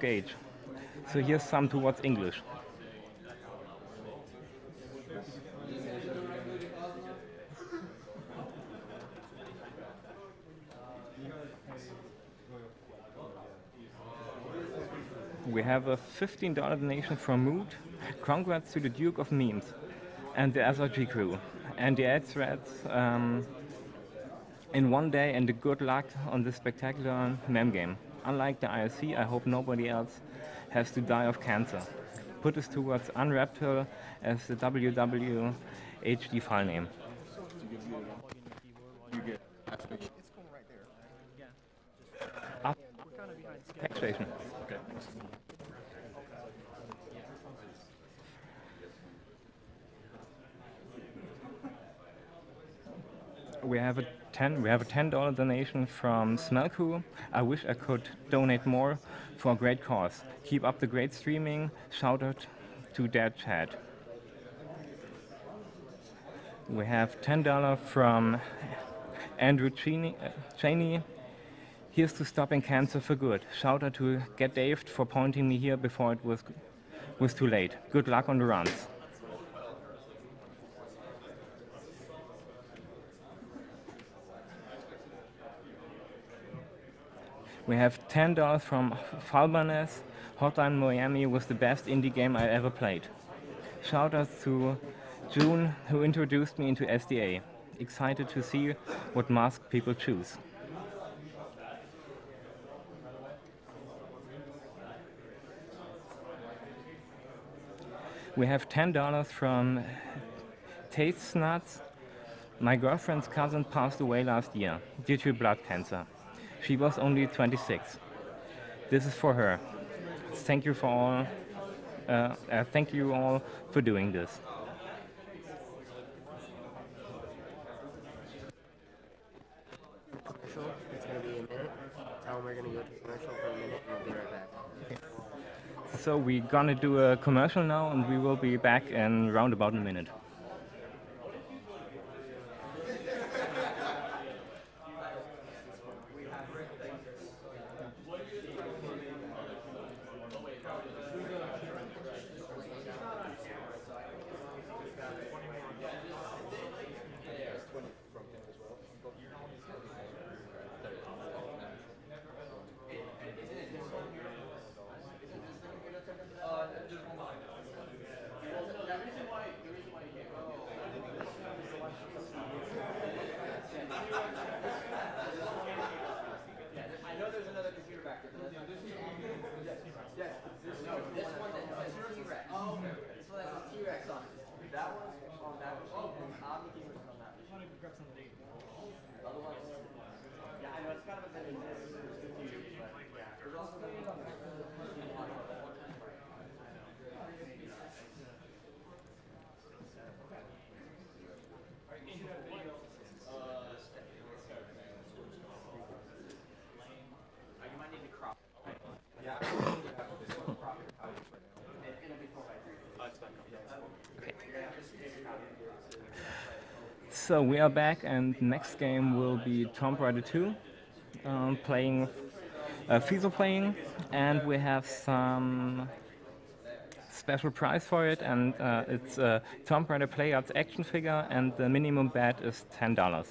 gauge. So here's some towards English. We have a $15 donation from Mood. Congrats to the Duke of Memes and the SRG crew and the ad threads in one day, and the good luck on this spectacular mem game. Unlike the IRC, I hope nobody else has to die of cancer. Put us towards Unraptor as the WWHD file name. Taxation. Okay. We have a $10 donation from Smelku. I wish I could donate more for a great cause. Keep up the great streaming. Shout out to Dad Chad. We have $10 from Andrew Cheney. Here's to stopping cancer for good. Shout out to Get Daved for pointing me here before it was too late. Good luck on the runs. We have $10 from Falbanes. Hotline Miami was the best indie game I ever played. Shout out to June, who introduced me into SDA. Excited to see what mask people choose. We have $10 from Taste Snuts. My girlfriend's cousin passed away last year due to blood cancer. She was only 26. This is for her. Thank you for all. Thank you all for doing this. It's going to be a minute. We're going to go to commercial for a minute, and we'll be right back. So we're gonna do a commercial now, and we will be back in around about a minute. So we are back, and next game will be Tomb Raider 2, playing Feasel playing, and we have some special prize for it, and it's a Tomb Raider Playart's action figure, and the minimum bet is $10.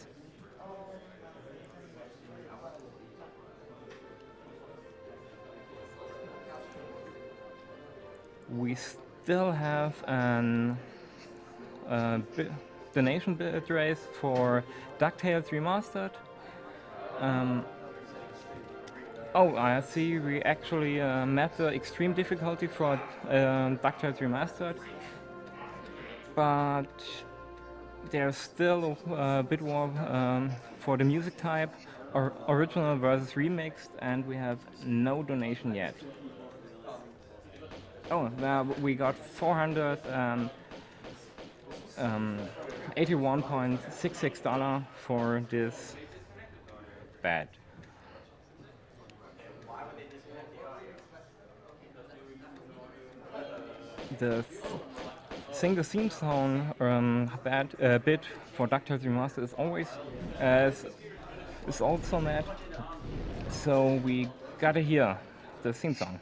We still have an donation bid race for DuckTales Remastered. Oh, I see, we actually met the extreme difficulty for DuckTales Remastered, but there's still a bid war for the music type, or original versus remixed, and we have no donation yet. Oh, now we got 481.66 dollars for this bet. The single theme song bid for DuckTales Remastered is always is also mad. So we gotta hear the theme song.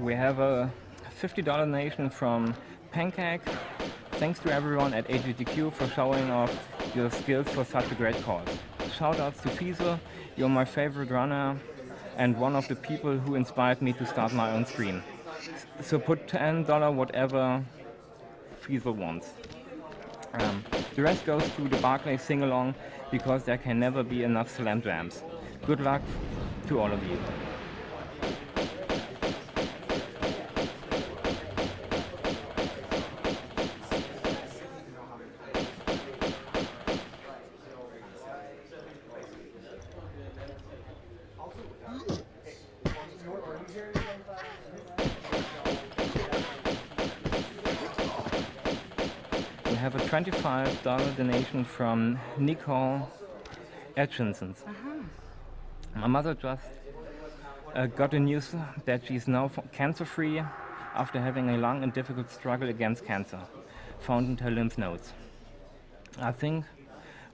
we have a $50 donation from Pancake. Thanks to everyone at AGDQ for showing off your skills for such a great cause. Shoutouts to Feasel, you're my favorite runner and one of the people who inspired me to start my own stream. So put $10 whatever Feasel wants. The rest goes to the Barclay sing-along because there can never be enough slam jams. Good luck to all of you. $25 donation from Nicole Atchinson. My mother just got the news that she is now cancer-free after having a long and difficult struggle against cancer, found in her lymph nodes. I think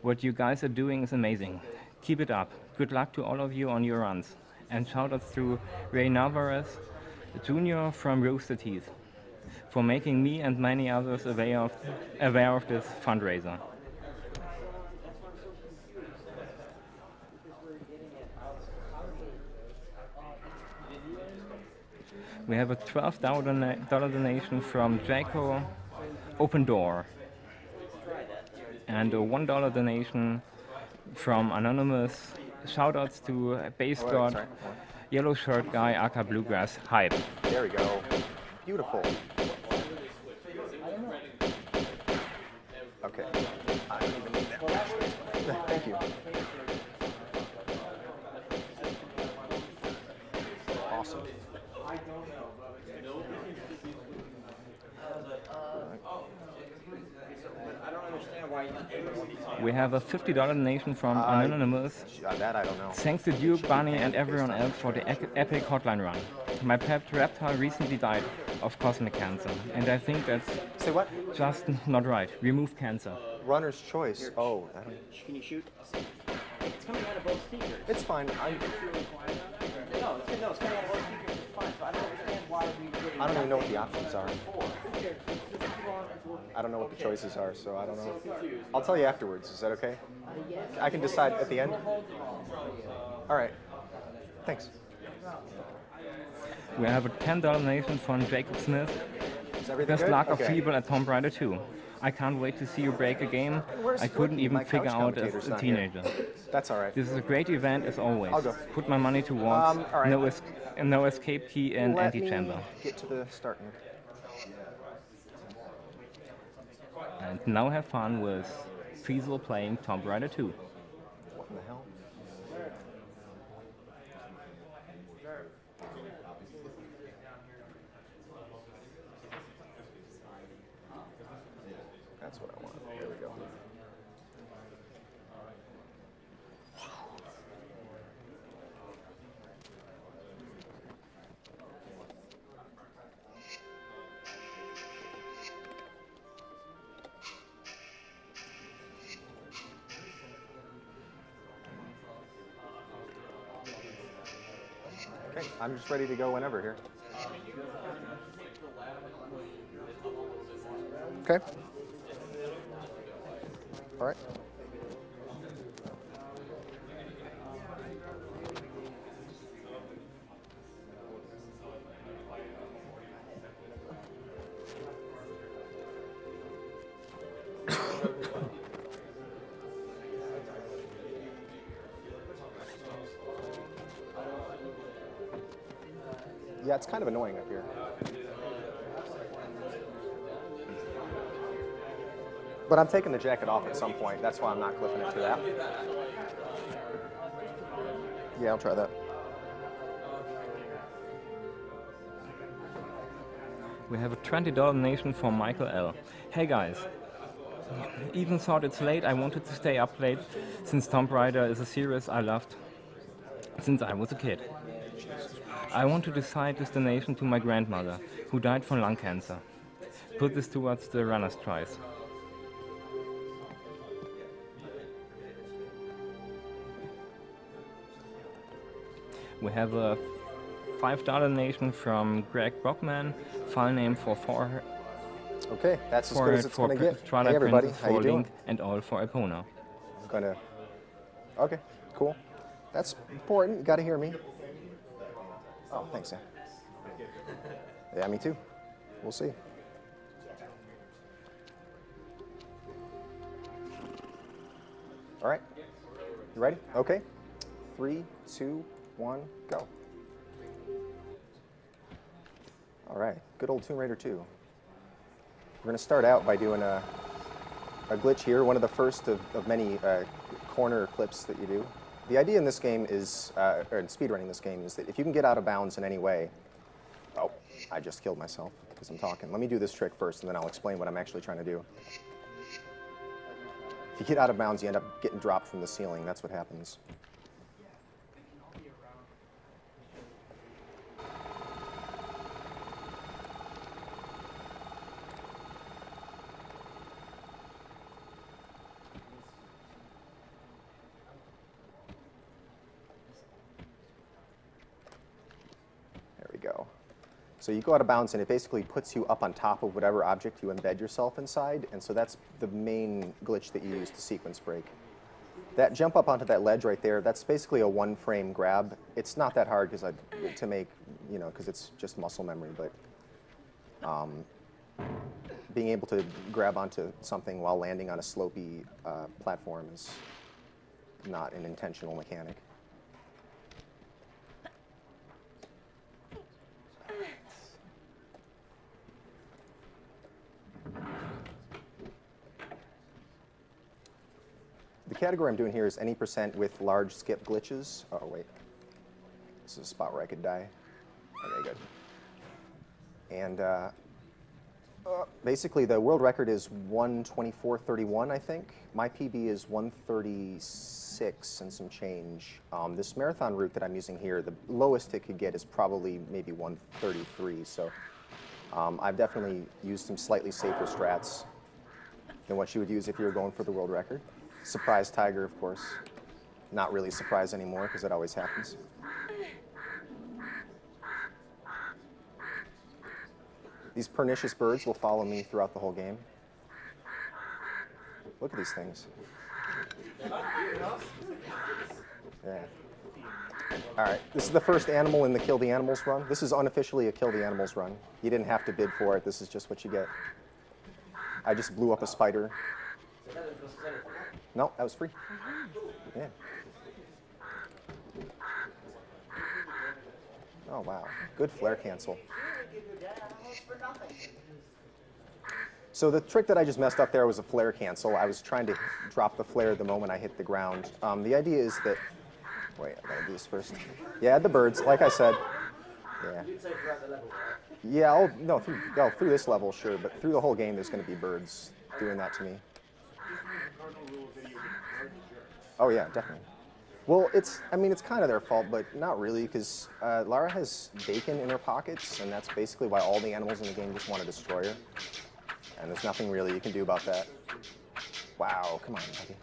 what you guys are doing is amazing. Keep it up. Good luck to all of you on your runs. And shoutouts to Ray Navarez Jr. from Rooster Teeth for making me and many others aware of this fundraiser. We have a $12 donation from Jaco Open Door and a $1 donation from Anonymous. Shoutouts to Base God, Yellow Shirt Guy, aka Bluegrass Hype. There we go. Beautiful. Okay. I don't even need that. Thank you. Awesome. We have a $50 donation from Anonymous. That I don't know. Thanks to Duke, Bunny, and everyone else for the epic hotline run. My pet reptile recently died of cosmic cancer, and I think that's just not right. Remove cancer. Runner's choice. Here. Oh, I don't... Can you shoot? It's coming out of both speakers. It's fine. No, it's coming out of both speakers. It's fine. So I don't understand why we. I don't even know what the options are. I don't know what the choices are, so I don't know. I'll tell you afterwards. Is that okay? I can decide at the end. All right. Thanks. We have a $10 donation from Jacob Smith. Best luck of people at Tomb Raider 2. I can't wait to see you break a game I couldn't even figure out as a teenager. That's all right. This is a great event as always. I'll go. Put my money towards right. No escape key and anti-chamber. Get to the start here. And now have fun with Feasel playing Tomb Raider 2. What in the hell? That's what I want. There we go. Okay, I'm just ready to go whenever here. Okay. All right. Yeah, it's kind of annoying up here. But I'm taking the jacket off at some point. That's why I'm not clipping it to that. Yeah, I'll try that. We have a $20 donation from Michael L. Hey guys, even thought it's late, I wanted to stay up late since Tomb Raider is a series I loved since I was a kid. I want to decide this donation to my grandmother, who died from lung cancer. Put this towards the runner's tries. We have a $5 donation from Greg Brockman. File name for 4. Okay, that's as good as it's going to get. Hey everybody, how you doing? And all for Epona. Okay, cool. That's important. You got to hear me. Oh, thanks, Sam. Yeah, me too. We'll see. All right. You ready? Okay. 3, 2, 1, go. All right. Good old Tomb Raider 2. We're going to start out by doing a glitch here, one of the first of many corner clips that you do. The idea in this game is, or in speedrunning this game, is that if you can get out of bounds in any way. Oh, I just killed myself because I'm talking. Let me do this trick first, and then I'll explain what I'm actually trying to do. If you get out of bounds, you end up getting dropped from the ceiling. That's what happens. So you go out of bounds, and it basically puts you up on top of whatever object you embed yourself inside. And so that's the main glitch that you use to sequence break. That jump up onto that ledge right there, that's basically a one-frame grab. It's not that hard to make, you know, because it's just muscle memory. But being able to grab onto something while landing on a slopey platform is not an intentional mechanic. The category I'm doing here is any percent with large skip glitches. Oh, wait. This is a spot where I could die. Okay, good. And basically, the world record is 124.31, I think. My PB is 136 and some change. This marathon route that I'm using here, the lowest it could get is probably maybe 133. So I've definitely used some slightly safer strats than what you would use if you were going for the world record. Surprise tiger, of course. Not really surprised anymore, because it always happens. These pernicious birds will follow me throughout the whole game. Look at these things. Yeah. All right, this is the first animal in the Kill the Animals run. This is unofficially a Kill the Animals run. You didn't have to bid for it. This is just what you get. I just blew up a spider. No, that was free. Yeah. Oh, wow. Good flare cancel. So the trick that I just messed up there was a flare cancel. I was trying to drop the flare the moment I hit the ground. The idea is that... Wait, I gotta do this first. Yeah, the birds, like I said. Yeah. Yeah, no, through this level, sure, but through the whole game, there's going to be birds doing that to me. Oh, yeah, definitely. Well, I mean, it's kind of their fault, but not really, because Lara has bacon in her pockets, and that's basically why all the animals in the game just want to destroy her. And there's nothing really you can do about that. Wow, come on, buddy.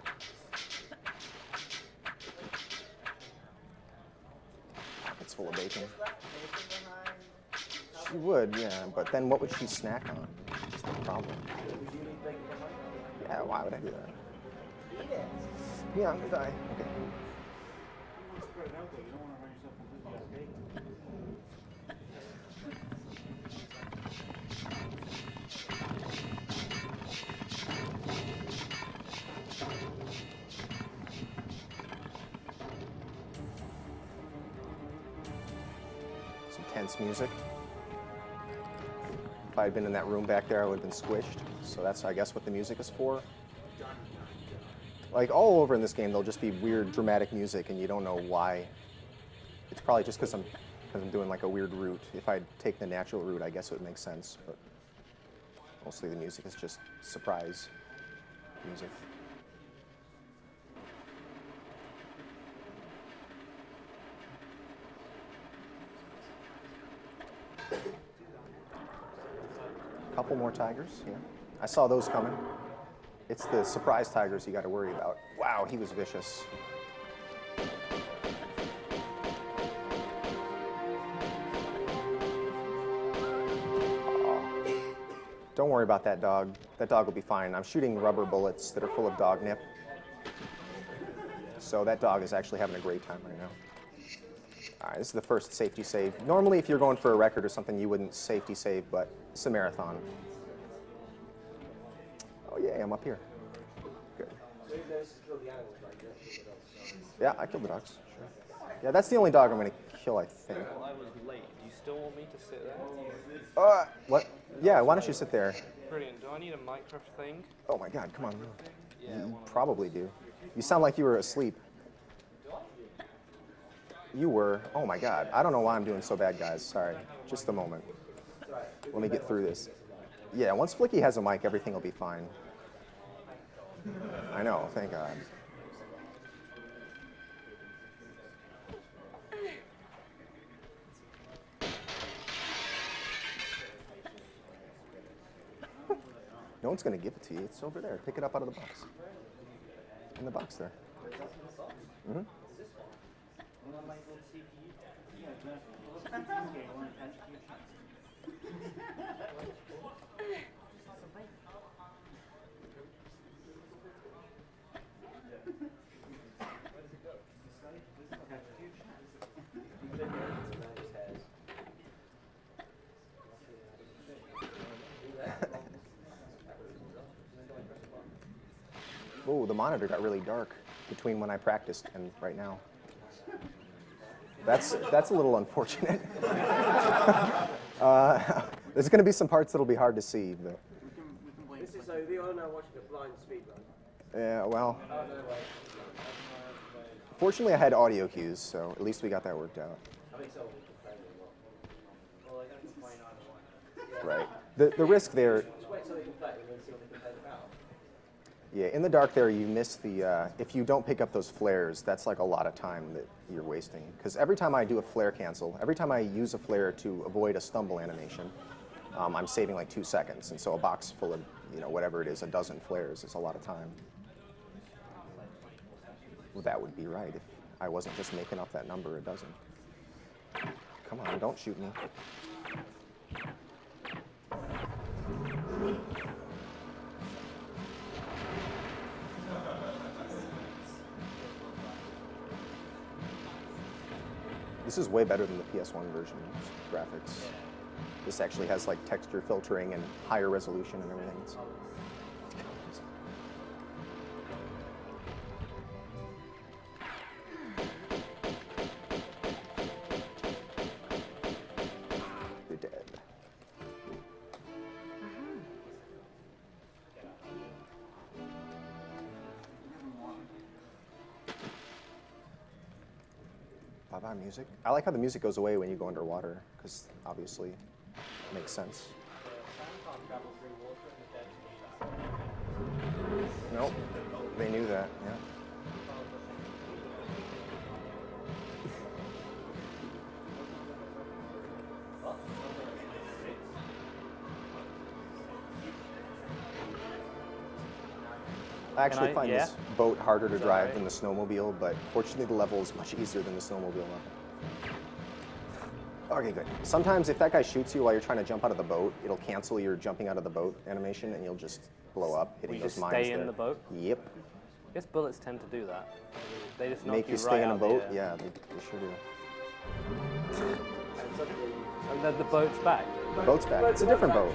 Pockets full of bacon. She would, yeah, but then what would she snack on? That's the problem. Yeah, why would I do that? Yeah, I'm gonna die. Okay. Some tense music. If I had been in that room back there, I would have been squished. So that's, I guess, what the music is for. Like, all over in this game, there'll just be weird, dramatic music, and you don't know why. It's probably just because I'm doing, like, a weird route. If I take the natural route, I guess it would make sense. But mostly the music is just surprise music. A couple more tigers, yeah. I saw those coming. It's the surprise tigers you got to worry about. Wow, he was vicious. Don't worry about that dog. That dog will be fine. I'm shooting rubber bullets that are full of dog nip. So that dog is actually having a great time right now. All right, this is the first safety save. Normally, if you're going for a record or something, you wouldn't safety save, but it's a marathon. Oh, yeah, I'm up here. Good. Yeah, I killed the dogs. Sure. Yeah, that's the only dog I'm going to kill, I think. Well, I was late. Do you still want me to sit there? What? Yeah, why don't you sit there? Brilliant. Do I need a Minecraft thing? Oh, my God, come on. Yeah, you probably do. You sound like you were asleep. You were. Oh, my God. I don't know why I'm doing so bad, guys. Sorry. Just a moment. Let me get through this. Yeah, once Flicky has a mic, everything will be fine. I know. Thank God. No one's going to give it to you. It's over there. Pick it up out of the box. In the box there. Mm-hmm. Oh, the monitor got really dark between when I practiced and right now. That's a little unfortunate. There's going to be some parts that'll be hard to see. But. This is so we are now watching a blind speedrun. Yeah, well. Fortunately, I had audio cues, so at least we got that worked out. Right. The risk there. Yeah, in the dark there, you miss the, if you don't pick up those flares, that's like a lot of time that you're wasting. Because every time I do a flare cancel, every time I use a flare to avoid a stumble animation, I'm saving like 2 seconds. And so a box full of, you know, whatever it is, a dozen flares is a lot of time. Well, that would be right if I wasn't just making up that number, a dozen. Come on, don't shoot me. This is way better than the PS1 version graphics. This actually has like texture filtering and higher resolution and everything. You're dead. Bye-bye music. I like how the music goes away when you go underwater, because obviously it makes sense. Nope, they knew that, yeah. I actually find this boat harder to drive than the snowmobile, but fortunately the level is much easier than the snowmobile level. Okay, good. Sometimes if that guy shoots you while you're trying to jump out of the boat, it'll cancel your jumping out of the boat animation, and you'll just blow up hitting those mines. You just stay in the boat? Yep. I guess bullets tend to do that. They just knock you right out of the air. Make you stay in a boat? Yeah, they sure do. And then the boat's back? The boat's back. It's a different boat.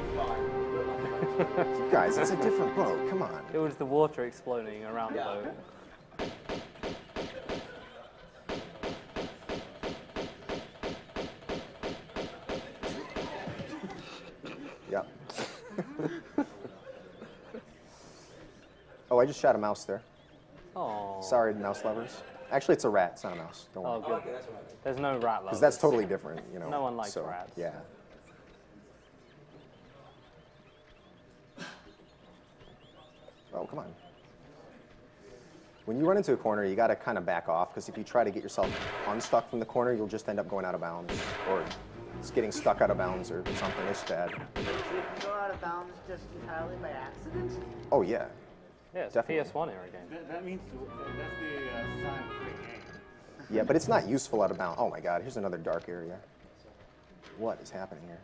Guys, it's a different boat. Come on. It was the water exploding around the boat. Yeah. Oh, I just shot a mouse there. Oh. Sorry, mouse lovers. Actually, it's a rat. It's not a mouse. Don't worry. Oh, good. There's no rat lovers. Because that's totally different, you know. No one likes rats. Yeah. Oh, come on. When you run into a corner, you got to kind of back off, because if you try to get yourself unstuck from the corner, you'll just end up going out of bounds, or it's getting stuck out of bounds or something. It's bad. You go out of bounds just entirely by accident? Oh, yeah. Yeah, it's definitely. A PS1 era game. That means that's the sign of a great game. Yeah, but it's not useful out of bounds. Oh, my God. Here's another dark area. What is happening here?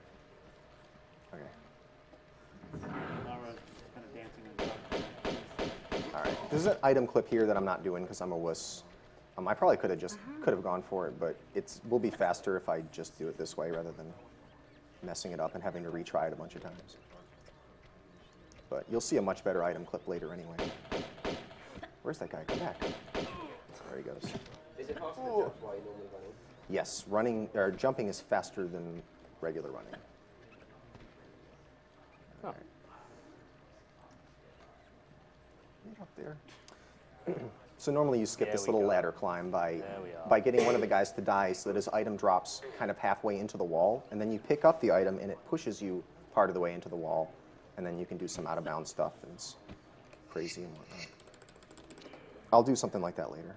Okay. All right. This is an item clip here that I'm not doing because I'm a wuss. I probably could have just gone for it, but it will be faster if I just do it this way rather than messing it up and having to retry it a bunch of times. But you'll see a much better item clip later anyway. Where's that guy? Come back. There he goes. Is it faster than jump while you normally running? Yes, running or jumping is faster than regular running. Oh. All right. Get up there. So normally you skip this little ladder climb by getting one of the guys to die so that his item drops kind of halfway into the wall, and then you pick up the item and it pushes you part of the way into the wall, and then you can do some out-of-bounds stuff, and it's crazy and whatnot. I'll do something like that later.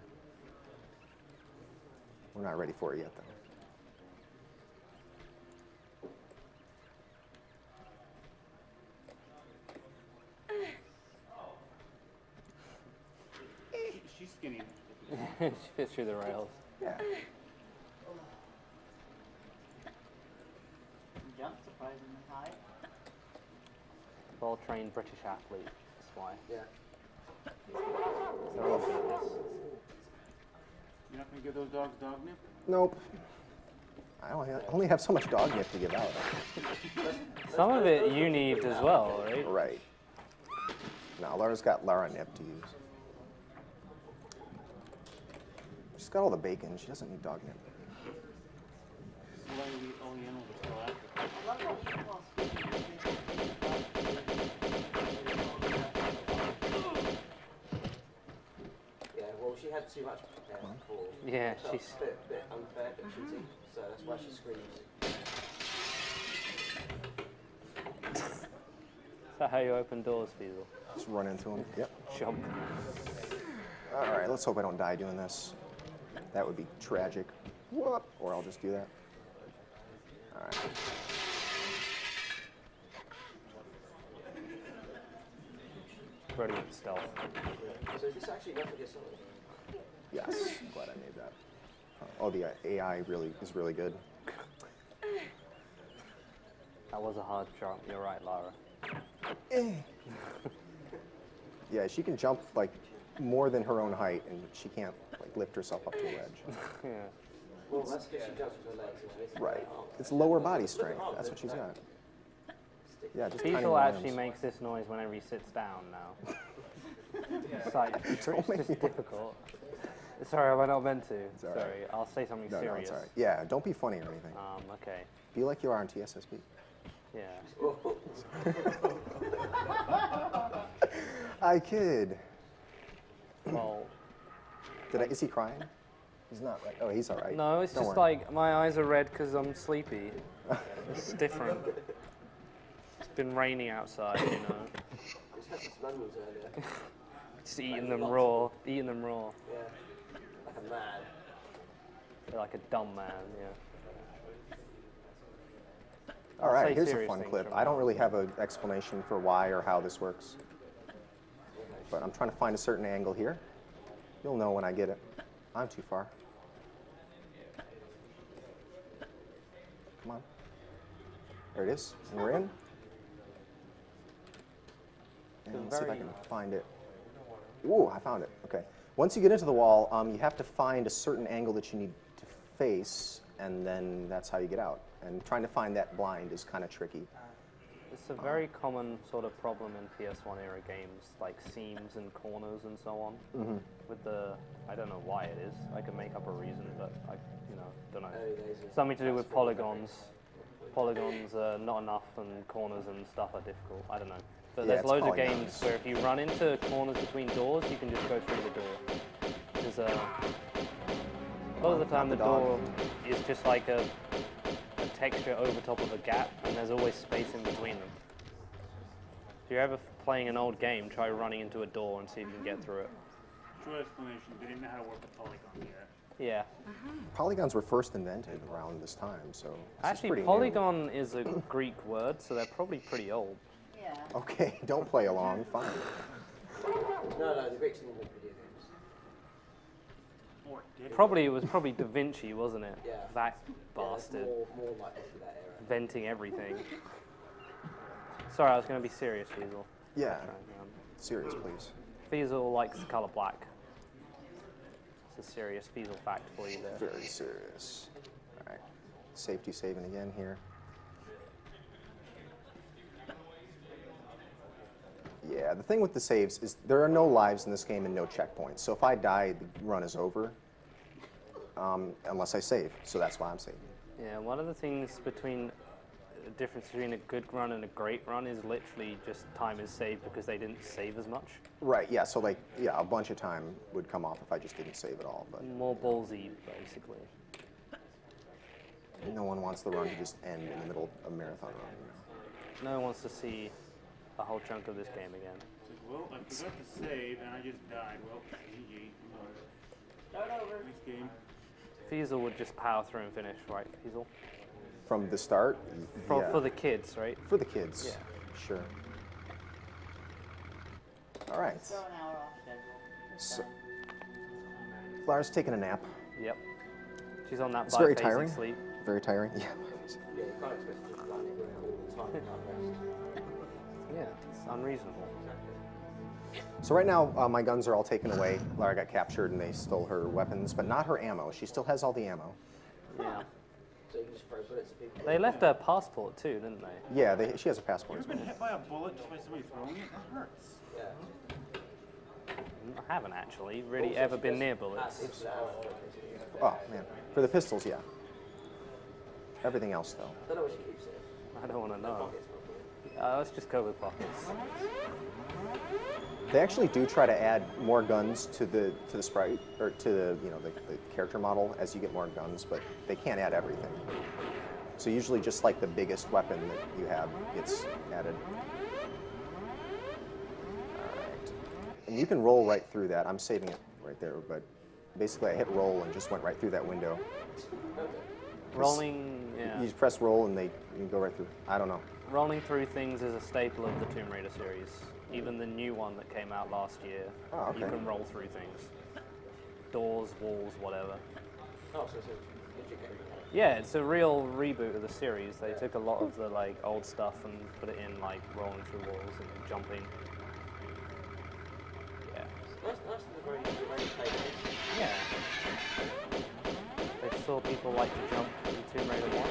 We're not ready for it yet, though. She's skinny. She fits through the rails. Yeah. Jump surprisingly high. Well-trained British athlete. That's why. Yeah. They're all fitness. You're not going to give those dogs dog nip? Nope. I only have so much dog nip to give out. Some of it you need as well, right? Right. Now, Lara's got Lara nip to use. She's got all the bacon. She doesn't need dog nip. Yeah, well, she had too much before. Yeah, she's a bit unfair, but cheating, so that's why she screams. Is that how you open doors, Feasel? Just run into them. Yep. Jump. All right, let's hope I don't die doing this. That would be tragic. Whoop! Or I'll just do that. All right. Ready with stealth. So is this actually enough for yourself? Yes, I'm glad I made that. Oh, the AI really is really good. That was a hard jump. You're right, Lara. Yeah, she can jump like more than her own height, and she can't like lift herself up to a ledge. Yeah. Well, that's because she jumps with her legs. Right. It's lower body strength. That's what she's got. Yeah, just Feasel actually makes this noise whenever he sits down now. It's like, it's just difficult. Sorry, I not meant to. Sorry, right. I'll say something serious. No, it's all right. Yeah, don't be funny or anything. Okay. Be like you are on TSSP. Yeah. I kid. Well. Is he crying? He's not, right? Oh, he's all right. No, it's just like my eyes are red because I'm sleepy. It's different. It's been raining outside, you know. Just had some lemons earlier. Just eating them raw. Eating them raw. Yeah. Like a man. They're like a dumb man, yeah. All right, here's a fun clip. I don't really have an explanation for why or how this works. But I'm trying to find a certain angle here. You'll know when I get it. I'm too far. Come on. There it is. And we're in. And let's see if I can find it. Ooh, I found it. Okay. Once you get into the wall, you have to find a certain angle that you need to face, and then that's how you get out. And trying to find that blind is kind of tricky. It's a very common sort of problem in PS1 era games, like seams and corners and so on. Mm-hmm. With the, I don't know why it is. I can make up a reason, but I, you know, don't know. Something to do with polygons. Polygons are not enough, and corners and stuff are difficult. I don't know. But yeah, there's loads of games where if you run into corners between doors, you can just go through the door. Because a lot of the time the door is just like a texture over top of a gap, and there's always space in between them. If you're ever playing an old game, try running into a door and see if you can get through it. True explanation, they didn't know how to work with polygons yet. Yeah. Polygons were first invented around this time, so actually, polygon is a Greek word, so they're probably pretty old. Okay, don't play along, fine. No, the Greeks didn't make video games. Probably, it was probably Da Vinci, wasn't it? Yeah. That bastard. More like that era. Venting everything. Sorry, I was going to be serious, Feasel. Yeah, serious, please. Feasel likes the color black. It's a serious Feasel fact for you there. Very serious. All right, safety saving again here. Yeah, the thing with the saves is there are no lives in this game and no checkpoints. So if I die, the run is over, unless I save. So that's why I'm saving. Yeah, one of the things between the difference between a good run and a great run is literally just time is saved because they didn't save as much. Right. Yeah. So like, yeah, a bunch of time would come off if I just didn't save at all. But more ballsy, basically. No one wants the run to just end in the middle of a marathon run. No one wants to see a whole chunk of this game again. Well, I forgot to save and I just died. Well, GG. Start over. Next game. Feasel would just power through and finish, right, Feasel? From the start? Yeah. For the kids, right? For the kids. Yeah. Sure. All right. So, an hour off schedule. So, Lara's taking a nap. Yep. She's on that biphasic sleep. Very tiring. Yeah. Yeah, it's unreasonable. So right now, my guns are all taken away. Lara got captured and they stole her weapons, but not her ammo. She still has all the ammo. Yeah. So you just put it to people. They left her passport too, didn't they? Yeah, she has a passport. You've been hit by a bullet just by somebody throwing it? That hurts. Yeah. I haven't actually really ever been near bullets. Oh, man. For the pistols, yeah. Everything else, though. I don't know what she keeps it. I don't want to know. Let's just go with pockets. They actually do try to add more guns to the sprite or to the the character model as you get more guns, but they can't add everything. So usually just like the biggest weapon that you have gets added. All right. And you can roll right through that. I'm saving it right there, but basically I hit roll and just went right through that window. Rolling, yeah. You just press roll and you can go right through. I don't know. Rolling through things is a staple of the Tomb Raider series. Even the new one that came out last year, oh, okay. You can roll through things. Doors, walls, whatever. Oh, so it's a... Yeah, it's a real reboot of the series. They took a lot of the old stuff and put it in rolling through walls and jumping. Yeah. Yeah. They saw people like to jump in Tomb Raider 1.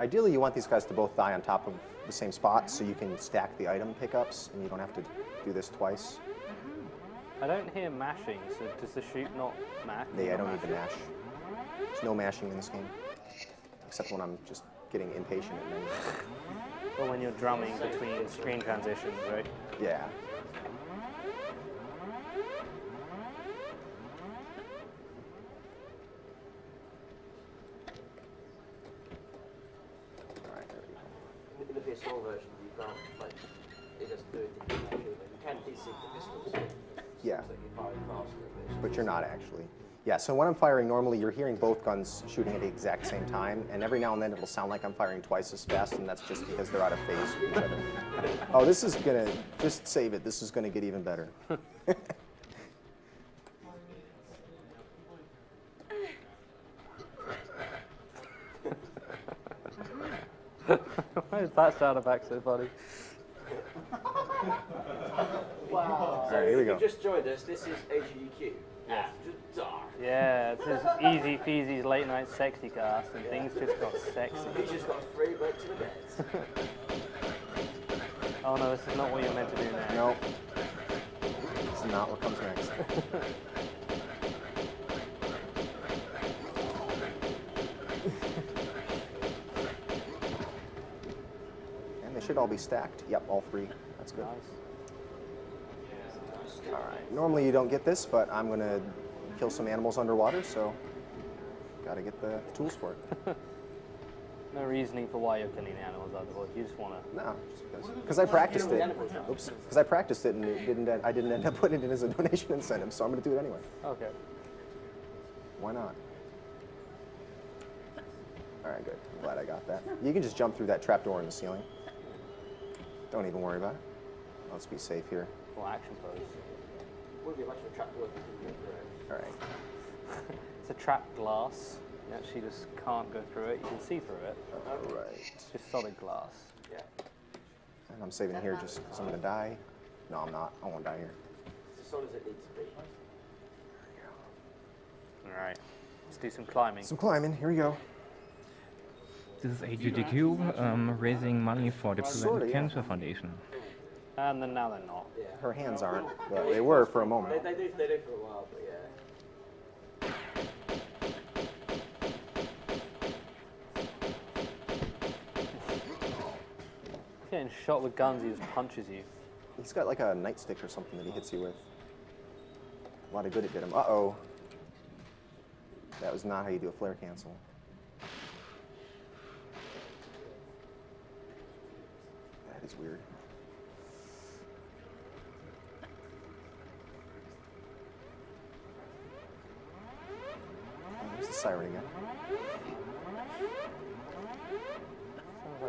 Ideally, you want these guys to both die on top of the same spot so you can stack the item pickups and you don't have to do this twice. I don't hear mashing, so does the shoot not mash? Yeah, I don't need to mash. There's no mashing in this game, except when I'm just getting impatient. Well, when you're drumming between screen transitions, right? Yeah. Yeah, but you're not actually. Yeah, so when I'm firing normally, you're hearing both guns shooting at the exact same time, and every now and then it'll sound like I'm firing twice as fast, and that's just because they're out of phase with each other. Oh, this is gonna, just save it, this is gonna get even better. Why does that sound back so funny? Wow. So all right, here we go. You just joined us. This is AGDQ. Yes. After Dark. Yeah, this is Easy Feasy's late night sexy cast, and things just got sexy. You just got free right to the beds. Oh no, this is not what you're meant to do now. Nope. This is not what comes next. And they should all be stacked. Yep, all three. That's good. Nice. All right. Normally you don't get this, but I'm going to kill some animals underwater, so got to get the tools for it. No reasoning for why you're killing animals underwater. You just want to. No, just because I practiced it. Oops, because I practiced it and it didn't. I didn't end up putting it in as a donation incentive, so I'm going to do it anyway. Okay. Why not? All right, good. I'm glad I got that. You can just jump through that trapdoor in the ceiling. Don't even worry about it. Let's be safe here. Well, action pose. All right. It's a trap glass. You actually just can't go through it. You can see through it. All right. It's just solid glass. Yeah. And I'm saving here just because I'm going to die. No, I'm not. I won't die here. It's as solid as it needs to be. All right. Let's do some climbing. Some climbing. Here we go. This is AGDQ raising money for the Prevent Cancer Foundation. And then now they're not. Yeah. Her hands aren't, but they were for a moment. They do for a while, but yeah. He's getting shot with guns, he just punches you. He's got like a nightstick or something that he hits you with. A lot of good it did him. Uh-oh. That was not how you do a flare cancel. That is weird. There's the siren again. Sounds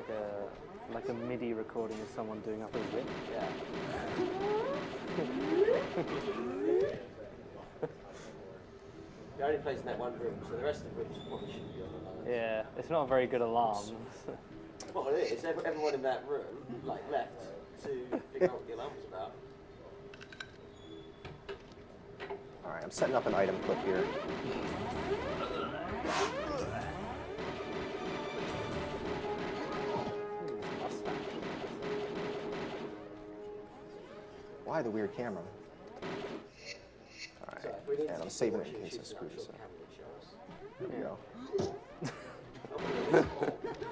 like a MIDI recording of someone doing up a whip. Yeah. The only place in that one room, so the rest of the rooms probably shouldn't be on the alarm. Yeah, it's not a very good alarm. Well, it is. Everyone in that room, like, left to figure out what the alarm was about. All right, I'm setting up an item clip here. Why the weird camera? All right, and I'm saving it in case I screw this up. There we go.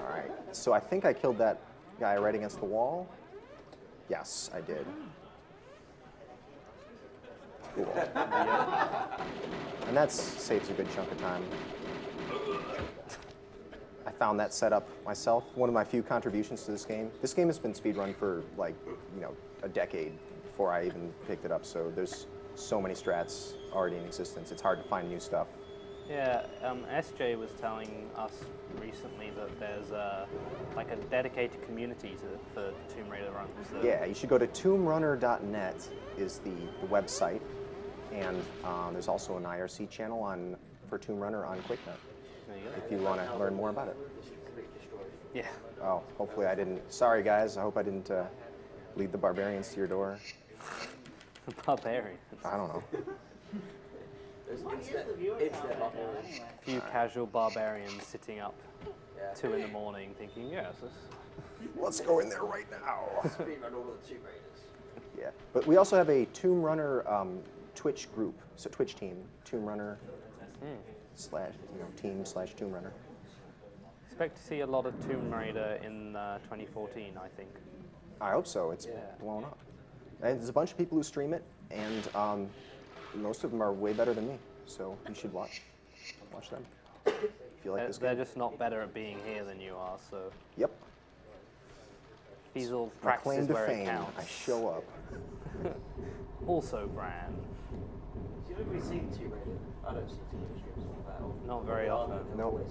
All right, so I think I killed that guy right against the wall. Yes, I did. Cool. And that saves a good chunk of time. I found that setup myself. One of my few contributions to this game. This game has been speedrun for like, a decade before I even picked it up. So there's so many strats already in existence. It's hard to find new stuff. Yeah, SJ was telling us recently that there's a dedicated community for Tomb Raider runs. So yeah, you should go to TombRunner.net is the website, and there's also an IRC channel for Tomb Runner on QuakeNet. If you want to learn more about it. Yeah. Oh, hopefully I didn't. Sorry guys, I hope I didn't lead the barbarians to your door. The barbarians? I don't know. A few casual barbarians sitting up 2 in the morning thinking, yes, let's go in there right now. Speedrun all the Tomb Raiders. Yeah, but we also have a Tomb Runner Twitch group, so Twitch team, Tomb Runner /team/ Tomb Runner. Expect to see a lot of Tomb Raider in 2014, I think. I hope so. It's blown up. And there's a bunch of people who stream it, and most of them are way better than me, so you should watch them. If you like this game. They're just not better at being here than you are, so. Yep. Feasel practices where it counts. I show up. Also, Bran. Do you ever see Tomb Raider? I don't see Tomb Raider streams like that often. Not very often. No way.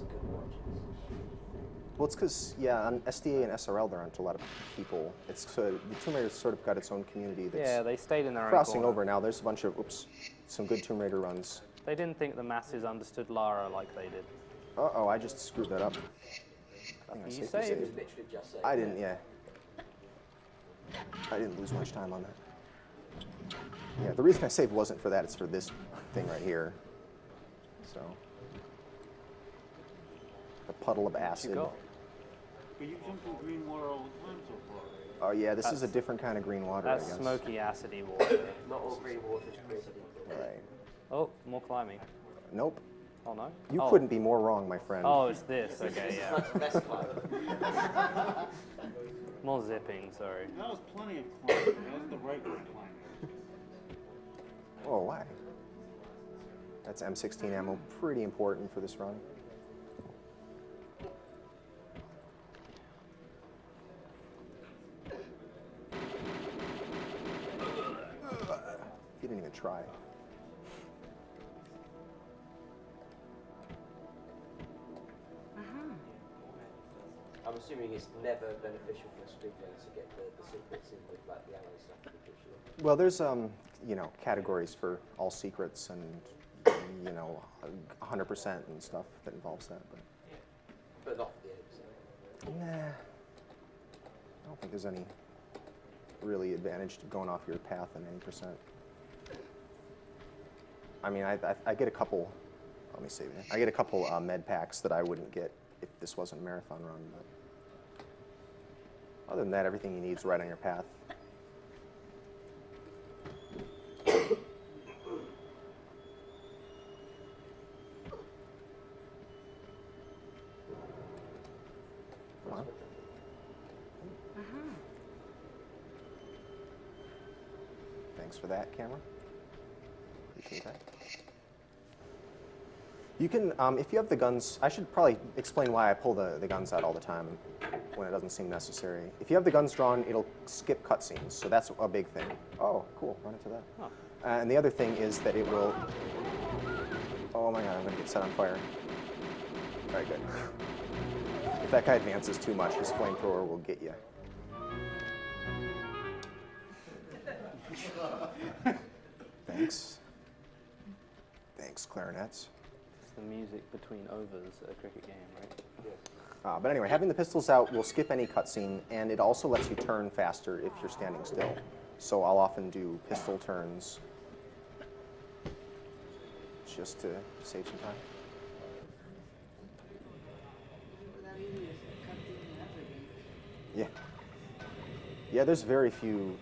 Well, it's because, on SDA and SRL, there aren't a lot of people. The Tomb Raider's sort of got its own community that's they stayed in their crossing over now. There's a bunch of, some good Tomb Raider runs. They didn't think the masses understood Lara like they did. Uh-oh, I just screwed that up. I think I saved. I didn't, I didn't lose much time on that. Yeah, the reason I saved wasn't for that. It's for this thing right here. So, the puddle of acid. But you jump in green water all the time so far. Oh yeah, that's, is a different kind of green water, I guess. That's smoky, acidy water. Not all green water is green. Right. Oh, more climbing. Nope. Oh no? You couldn't be more wrong, my friend. Oh, it's this. Okay, yeah. That's the best climbing. More zipping, sorry. That was plenty of climbing. That was the right way climbing. Oh, why? That's M16 ammo. Pretty important for this run. He didn't even try. I'm assuming it's never beneficial for speedruns to get the secrets in with like the allies stuff. Well, there's categories for all secrets and you know, 100% and stuff that involves that. But, yeah. But not for the 80%. Nah. I don't think there's any really advantage to going off your path in any percent. I mean, I get a couple, let me see, I get a couple med packs that I wouldn't get if this wasn't a marathon run. But other than that, everything you need is right on your path. For that camera. Appreciate that. You can, if you have the guns, I should probably explain why I pull the guns out all the time when it doesn't seem necessary. If you have the guns drawn, it'll skip cutscenes, so that's a big thing. Oh, cool, run into that. Huh. And the other thing is that it will, oh my god, I'm gonna get set on fire. All right, good. If that guy advances too much, his flamethrower will get you. Thanks. Thanks, clarinets. It's the music between overs at a cricket game, right? Yeah. But anyway, having the pistols out will skip any cutscene, and it also lets you turn faster if you're standing still. So I'll often do pistol turns just to save some time. Yeah. Yeah, there's very few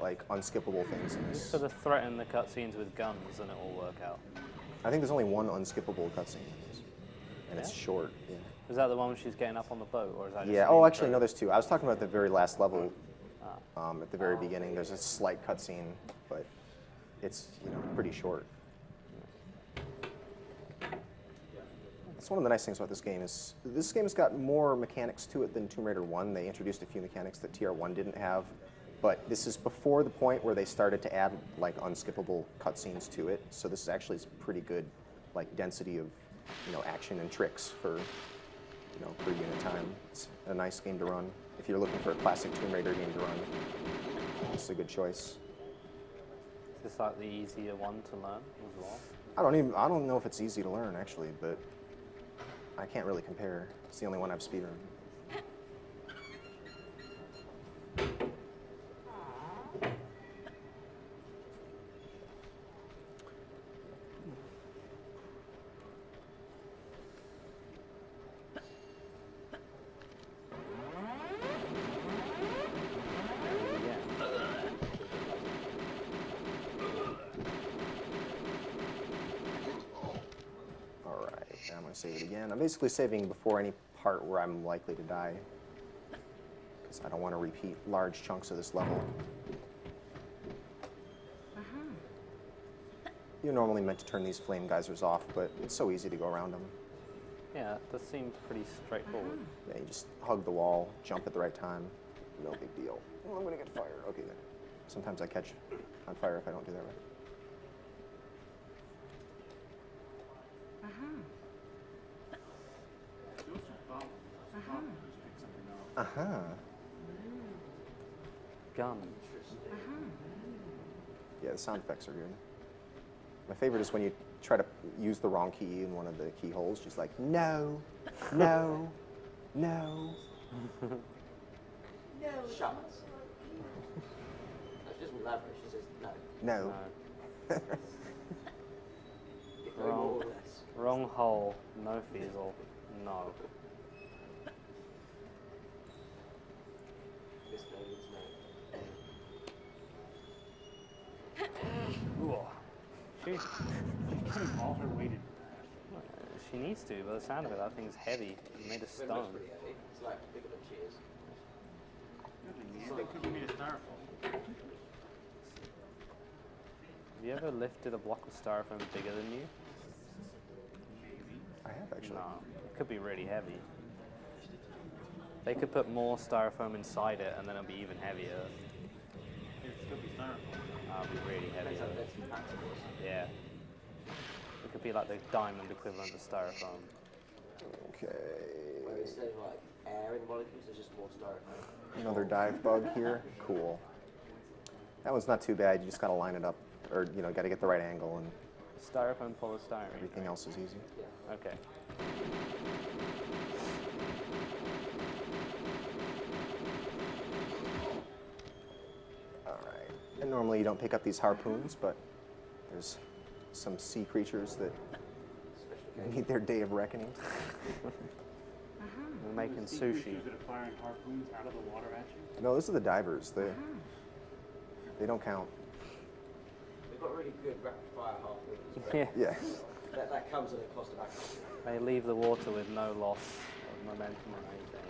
like unskippable things in this. So they threaten the cutscenes with guns and it will work out. I think there's only one unskippable cutscene in this. And yeah? It's short. Yeah. Is that the one where she's getting up on the boat, or is that just yeah, oh actually no, there's two. I was talking about the very last level. Ah. At the very beginning there's a slight cutscene, but it's, you know, pretty short. That's one of the nice things about this game is this game has got more mechanics to it than Tomb Raider 1. They introduced a few mechanics that TR1 didn't have. But this is before the point where they started to add like unskippable cutscenes to it. So this is actually pretty good, like density of, you know, action and tricks for, you know, per unit time. It's a nice game to run. If you're looking for a classic Tomb Raider game to run, it's a good choice. Is this like the easier one to learn as well? I don't know if it's easy to learn actually, but I can't really compare. It's the only one I've speedrun. Save it again. I'm basically saving before any part where I'm likely to die, because I don't want to repeat large chunks of this level. You're normally meant to turn these flame geysers off, but it's so easy to go around them. Yeah, that seems pretty straightforward. Yeah, you just hug the wall, jump at the right time, no big deal. Oh, I'm gonna get fire. Okay, good. Sometimes I catch on fire if I don't do that right. Uh-huh. Gum. Uh-huh. Yeah, the sound effects are good. My favorite is when you try to use the wrong key in one of the keyholes. She's like, no, no, no. No. Shots. She doesn't love her. She says no. No. Wrong hole. No Feasel. No. She's putting all her weight in. She needs to, but the sound of it, that thing's heavy. It's made of stone. It's like bigger than cheers. It could be made of styrofoam. Have you ever lifted a block of styrofoam bigger than you? Maybe. I have, actually. No, it could be really heavy. They could put more styrofoam inside it, and then it'll be even heavier. It could be styrofoam. It'll be really heavy. Yeah. It could be like the diamond equivalent of styrofoam. Okay. Well, instead of like air in molecules, there's just more styrofoam. Another dive bug here. Cool. That one's not too bad. You just gotta line it up, or you know, gotta get the right angle and Styrofoam, polystyrene. Everything else is easy. Okay. All right. And normally you don't pick up these harpoons, but there's some sea creatures that need their day of reckoning. We're making sushi. Firing harpoons out of the water at you? No, this is the divers. They don't count. They've got really good rapid-fire harpoons. Yeah. That comes at a cost of action. They leave the water with no loss of momentum or anything.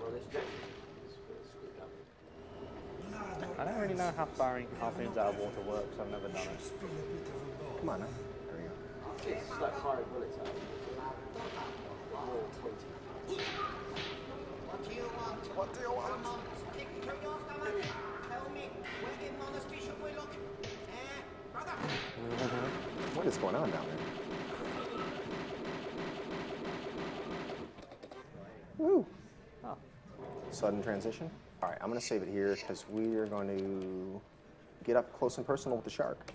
Well, this jacket is screwed up. I don't really know how firing harpoons out of water works. I've never done it. Come on now. It's like firing bullets out. What do you want? What do you want? Tell me. What is going on down there? Woo! Oh. Sudden transition. All right, I'm going to save it here because we are going to get up close and personal with the shark.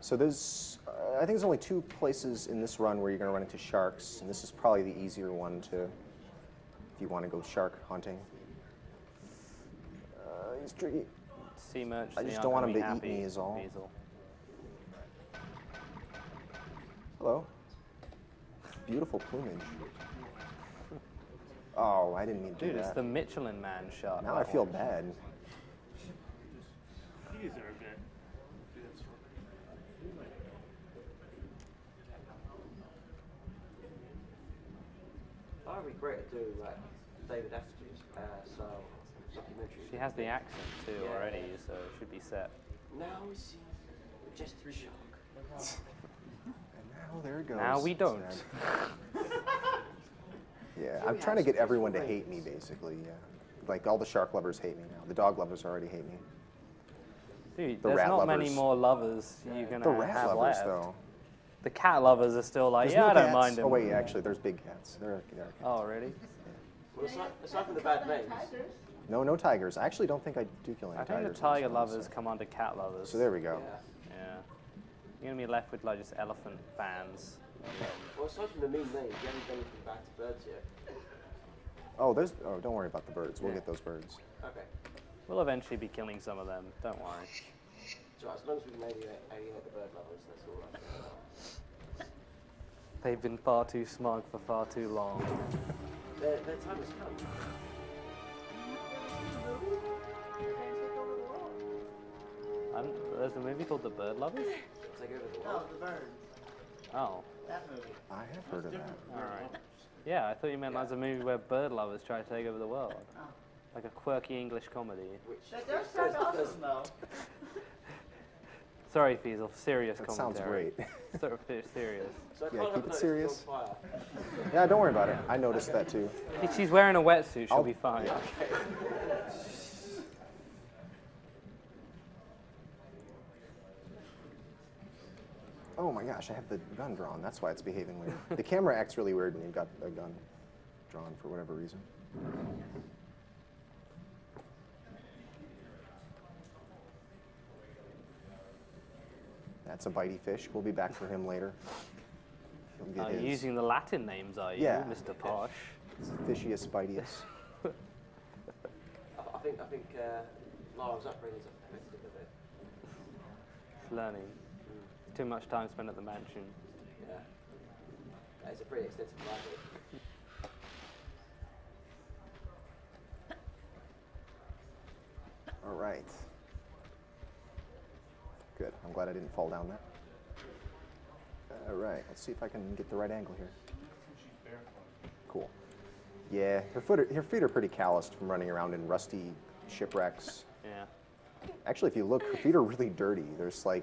So there's, I think there's only two places in this run where you're going to run into sharks, and this is probably the easier one to, if you want to go shark hunting. He's tricky. Sea merch. I just don't want him to eat me is all. Feasel. Hello. Beautiful plumage. Oh, I didn't mean to do that. Dude, it's the Michelin Man shark. Now I feel bad. He deserved it. I would be great to do like David Attenborough's style documentary. She has the accent too already, so it should be set. Now we see the majestic shark. And now there it goes. Now we don't. Yeah, I'm trying to get everyone to hate me basically. Yeah, like all the shark lovers hate me now. The dog lovers already hate me. Dude, the there's not many more lovers you're gonna have left. Though. The cat lovers are still like, yeah, I don't mind them. Oh, wait, actually, there's big cats. There are cats. Oh, really? Yeah. Well, it's not for the bad names. No, no tigers. I actually don't think I do kill any tigers. I think the tiger lovers come under cat lovers. So there we go. Yeah. You're going to be left with, like, just elephant fans. Well, aside from the mean names, you haven't done anything back to birds yet. Oh, there's... Oh, don't worry about the birds. We'll get those birds. Okay. We'll eventually be killing some of them. Don't worry. So as long as we can alienate the bird lovers, that's all right. They've been far too smug for far too long. Their time has come. There's a movie called The Bird Lovers? Take over the world. No, The Birds. Oh. That movie. I have heard of that. All right. Yeah, I thought you meant like a movie where bird lovers try to take over the world. Oh. Like a quirky English comedy. That's awesome, though. Sorry, Feasel, serious commentary. Sounds great. Sort of serious. So yeah, keep it serious. Yeah, don't worry about it. I noticed that too. If she's wearing a wetsuit, she'll be fine. Yeah. Oh my gosh, I have the gun drawn. That's why it's behaving weird. The camera acts really weird when you've got a gun drawn for whatever reason. That's a bitey fish. We'll be back for him later. Are you using the Latin names, are you, Mr. Posh? Fishius, Bitius. I think Lara's upbringing is affected a bit. It's learning. Too much time spent at the mansion. Yeah. That is a pretty extensive library. All right. Good. I'm glad I didn't fall down that. All right. Let's see if I can get the right angle here. Cool. Yeah, her feet are pretty calloused from running around in rusty shipwrecks. Yeah. Actually, if you look, her feet are really dirty. There's like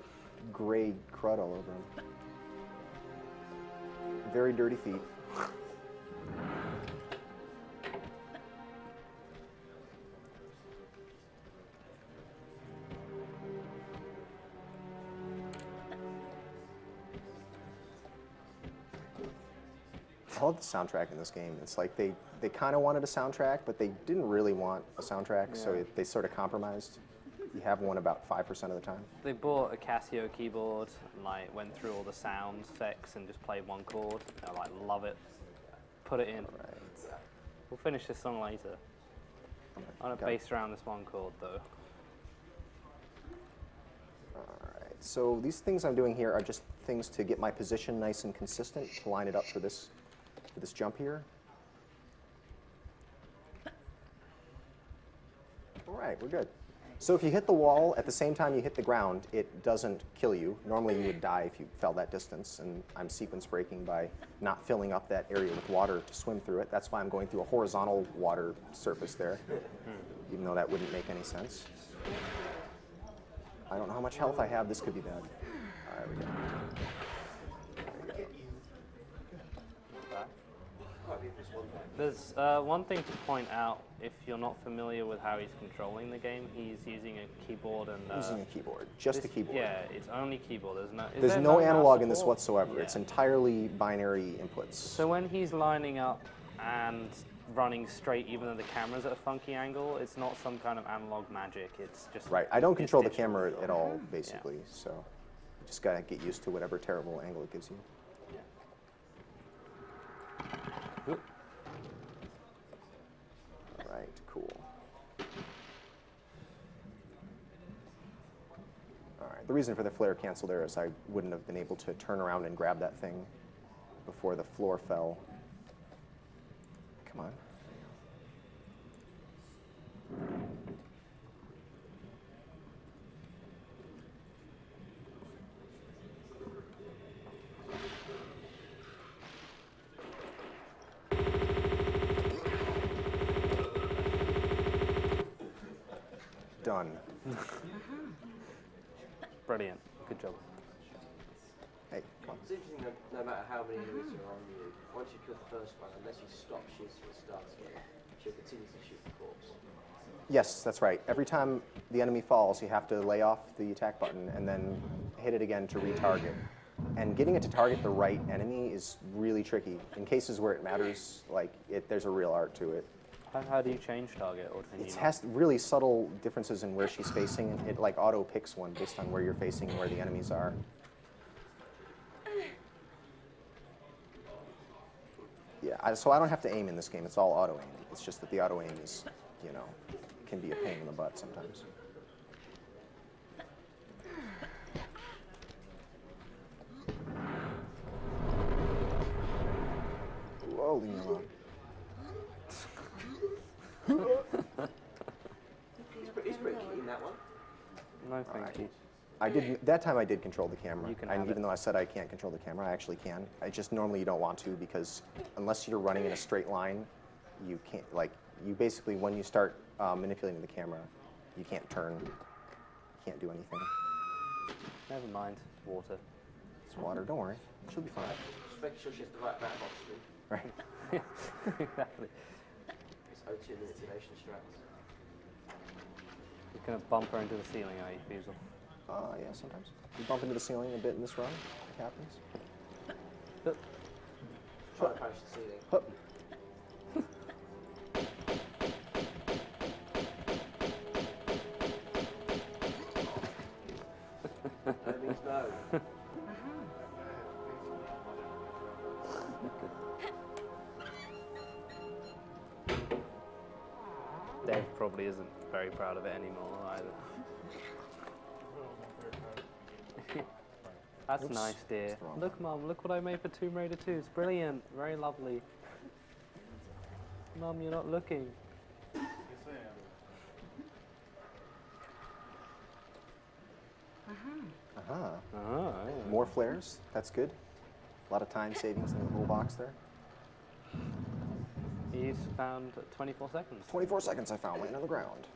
gray crud all over them. Very dirty feet. I love the soundtrack in this game. It's like they kind of wanted a soundtrack, but they didn't really want a soundtrack, so they sort of compromised. you have one about 5% of the time. They bought a Casio keyboard and like went through all the sound effects and just played one chord. And I like love it. Put it in. All right. We'll finish this song later. I'm gonna base around this one chord though. Alright, so these things I'm doing here are just things to get my position nice and consistent to line it up for this jump here. Alright, we're good. So if you hit the wall at the same time you hit the ground, it doesn't kill you. Normally you would die if you fell that distance, and I'm sequence breaking by not filling up that area with water to swim through it. That's why I'm going through a horizontal water surface there, even though that wouldn't make any sense. I don't know how much health I have. This could be bad. All right, we go. There's one thing to point out if you're not familiar with how he's controlling the game. He's using a keyboard and using a keyboard, just the keyboard. Yeah, it's only keyboard. There's no analog in this whatsoever. Yeah. It's entirely binary inputs. So when he's lining up and running straight, even though the camera's at a funky angle, it's not some kind of analog magic. It's just right. I don't control the camera at all, basically. Yeah. So you just gotta get used to whatever terrible angle it gives you. Yeah. Right, cool. All right, the reason for the flare cancel there is I wouldn't have been able to turn around and grab that thing before the floor fell. Come on. Done. Brilliant. Good job. Hey, come on. It's interesting that no matter how many enemies are on you, once you kill the first one, unless you stop shooting and start again, she'll continue to shoot the corpse. Yes, that's right. Every time the enemy falls, you have to lay off the attack button and then hit it again to retarget. And getting it to target the right enemy is really tricky. In cases where it matters, like there's a real art to it. How do you change target? Or it has really subtle differences in where she's facing. It like auto picks one based on where you're facing and where the enemies are. Yeah, so I don't have to aim in this game. It's all auto aim. It's just that the auto aim is, you know, can be a pain in the butt sometimes. Whoa, leave me alone. He's pretty keen, that one. No, thank you. I did, that time I did control the camera. You can even though I said I can't control the camera, I actually can. I just normally you don't want to because unless you're running in a straight line, you can't, like, you basically, when you start manipulating the camera, you can't turn, you can't do anything. Never mind, water. It's water, don't worry. She'll be fine. Just make sure she has the right amount of oxygen. Right. Exactly. O2 manipulation straps. You're going to bump her into the ceiling, are you, Feasel? Yeah, sometimes. You bump into the ceiling a bit in this run. It happens. Try to punch the ceiling. That means no. Dave probably isn't very proud of it anymore either. That's oops, nice, dear. Look, Mum, look what I made for Tomb Raider 2. It's brilliant, very lovely. Mum, you're not looking. Yes, I am. Yeah. More flares, that's good. A lot of time savings in the whole box there. You found 24 seconds. 24 seconds I found, laying on the ground.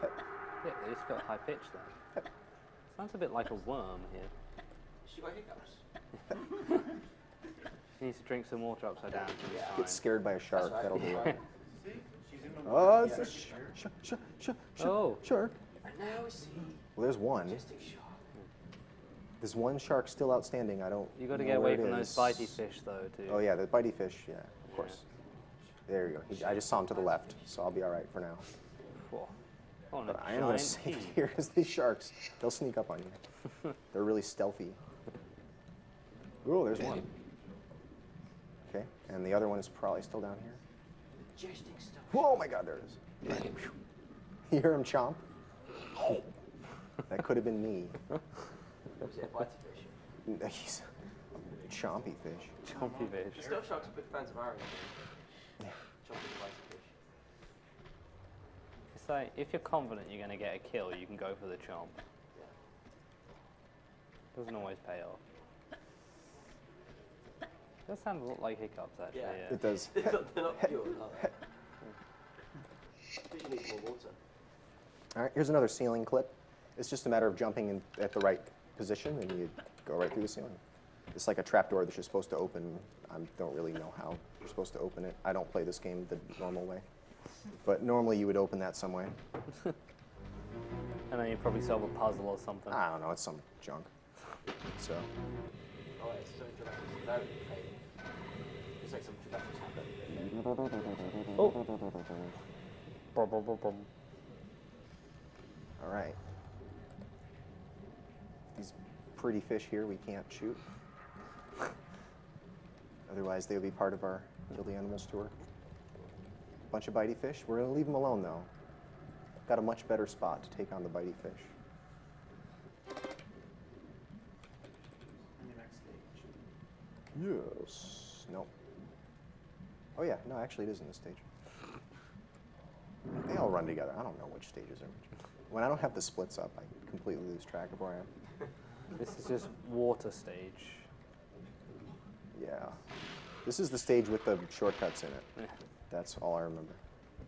Hep. Yeah, they just got high pitch there. Hep. Sounds a bit like a worm here. She got hiccups. She needs to drink some water upside down. Yeah. Get scared by a shark, right. That'll do it. Oh, it's a shark. Well, there's one. There's one shark still outstanding. I don't. You got to get away from those bitey fish, though, too. Oh yeah, the bitey fish. Yeah, of course. There you go. He, I just saw him to the left, so I'll be all right for now. Cool. But I am going to save here because these sharks, they'll sneak up on you. They're really stealthy. Oh, there's one. Okay, and the other one is probably still down here. Oh my God, there it is. Right. You hear him chomp? Oh, that could have been me. He's a chompy fish. Chompy fish. Still sharks are big fans of ours. Yeah. It's like, if you're confident you're going to get a kill, you can go for the chomp. Doesn't always pay off. That sounds a lot like hiccups, actually. Yeah, yeah. It does. They're not pure. You need more water. All right, here's another ceiling clip. It's just a matter of jumping in at the right position, and you go right through the ceiling. It's like a trapdoor that you're supposed to open. I don't really know how you're supposed to open it. I don't play this game the normal way. But normally you would open that some way. And then you probably solve a puzzle or something. I don't know, it's some junk. So. Oh, it's so dramatic. It's like some dramatic happening. Oh! Bum, bum, bum, bum. All right. These pretty fish here we can't shoot. Otherwise, they'll be part of our Kill the Animals tour. Bunch of bitey fish. We're going to leave them alone, though. Got a much better spot to take on the bitey fish. And the next stage. Yes. No. Oh, yeah. No, actually, it is in this stage. They all run together. I don't know which stages are which. When I don't have the splits up, I completely lose track of where I am. This is just water stage. Yeah. This is the stage with the shortcuts in it. Yeah. That's all I remember.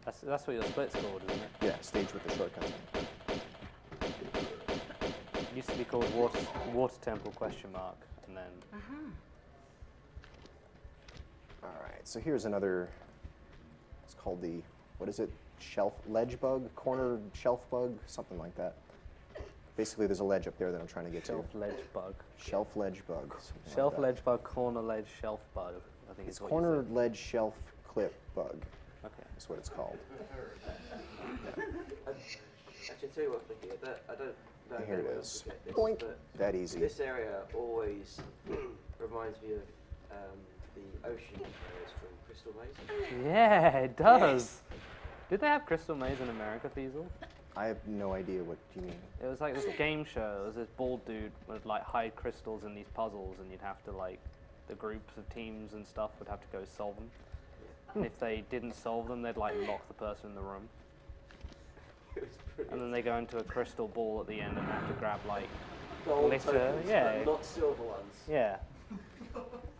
That's what your split's called, isn't it? Yeah, stage with the shortcuts in it. It used to be called water temple ? And then. All right. So here's another. It's called the. What is it? Shelf ledge bug, corner shelf bug, something like that. Basically, there's a ledge up there that I'm trying to get to. Shelf ledge bug. Shelf ledge bug. Shelf ledge bug, corner ledge shelf bug. I think it's corner ledge shelf clip bug. Okay, that's what it's called. Yeah. Actually, tell you what, Vicky, I don't know. Here it is. Boink. That easy. This area always reminds me of the ocean areas from Crystal Maze. Yeah, it does. Yes. Did they have Crystal Maze in America, Feasel? I have no idea what you mean. It was like this game show. It was this bald dude would like hide crystals in these puzzles, and you'd have to like the groups of teams and stuff would have to go solve them. And if they didn't solve them, they'd like lock the person in the room. It was brilliant. And then they go into a crystal ball at the end and have to grab like gold glitter, yeah, not silver ones. Yeah.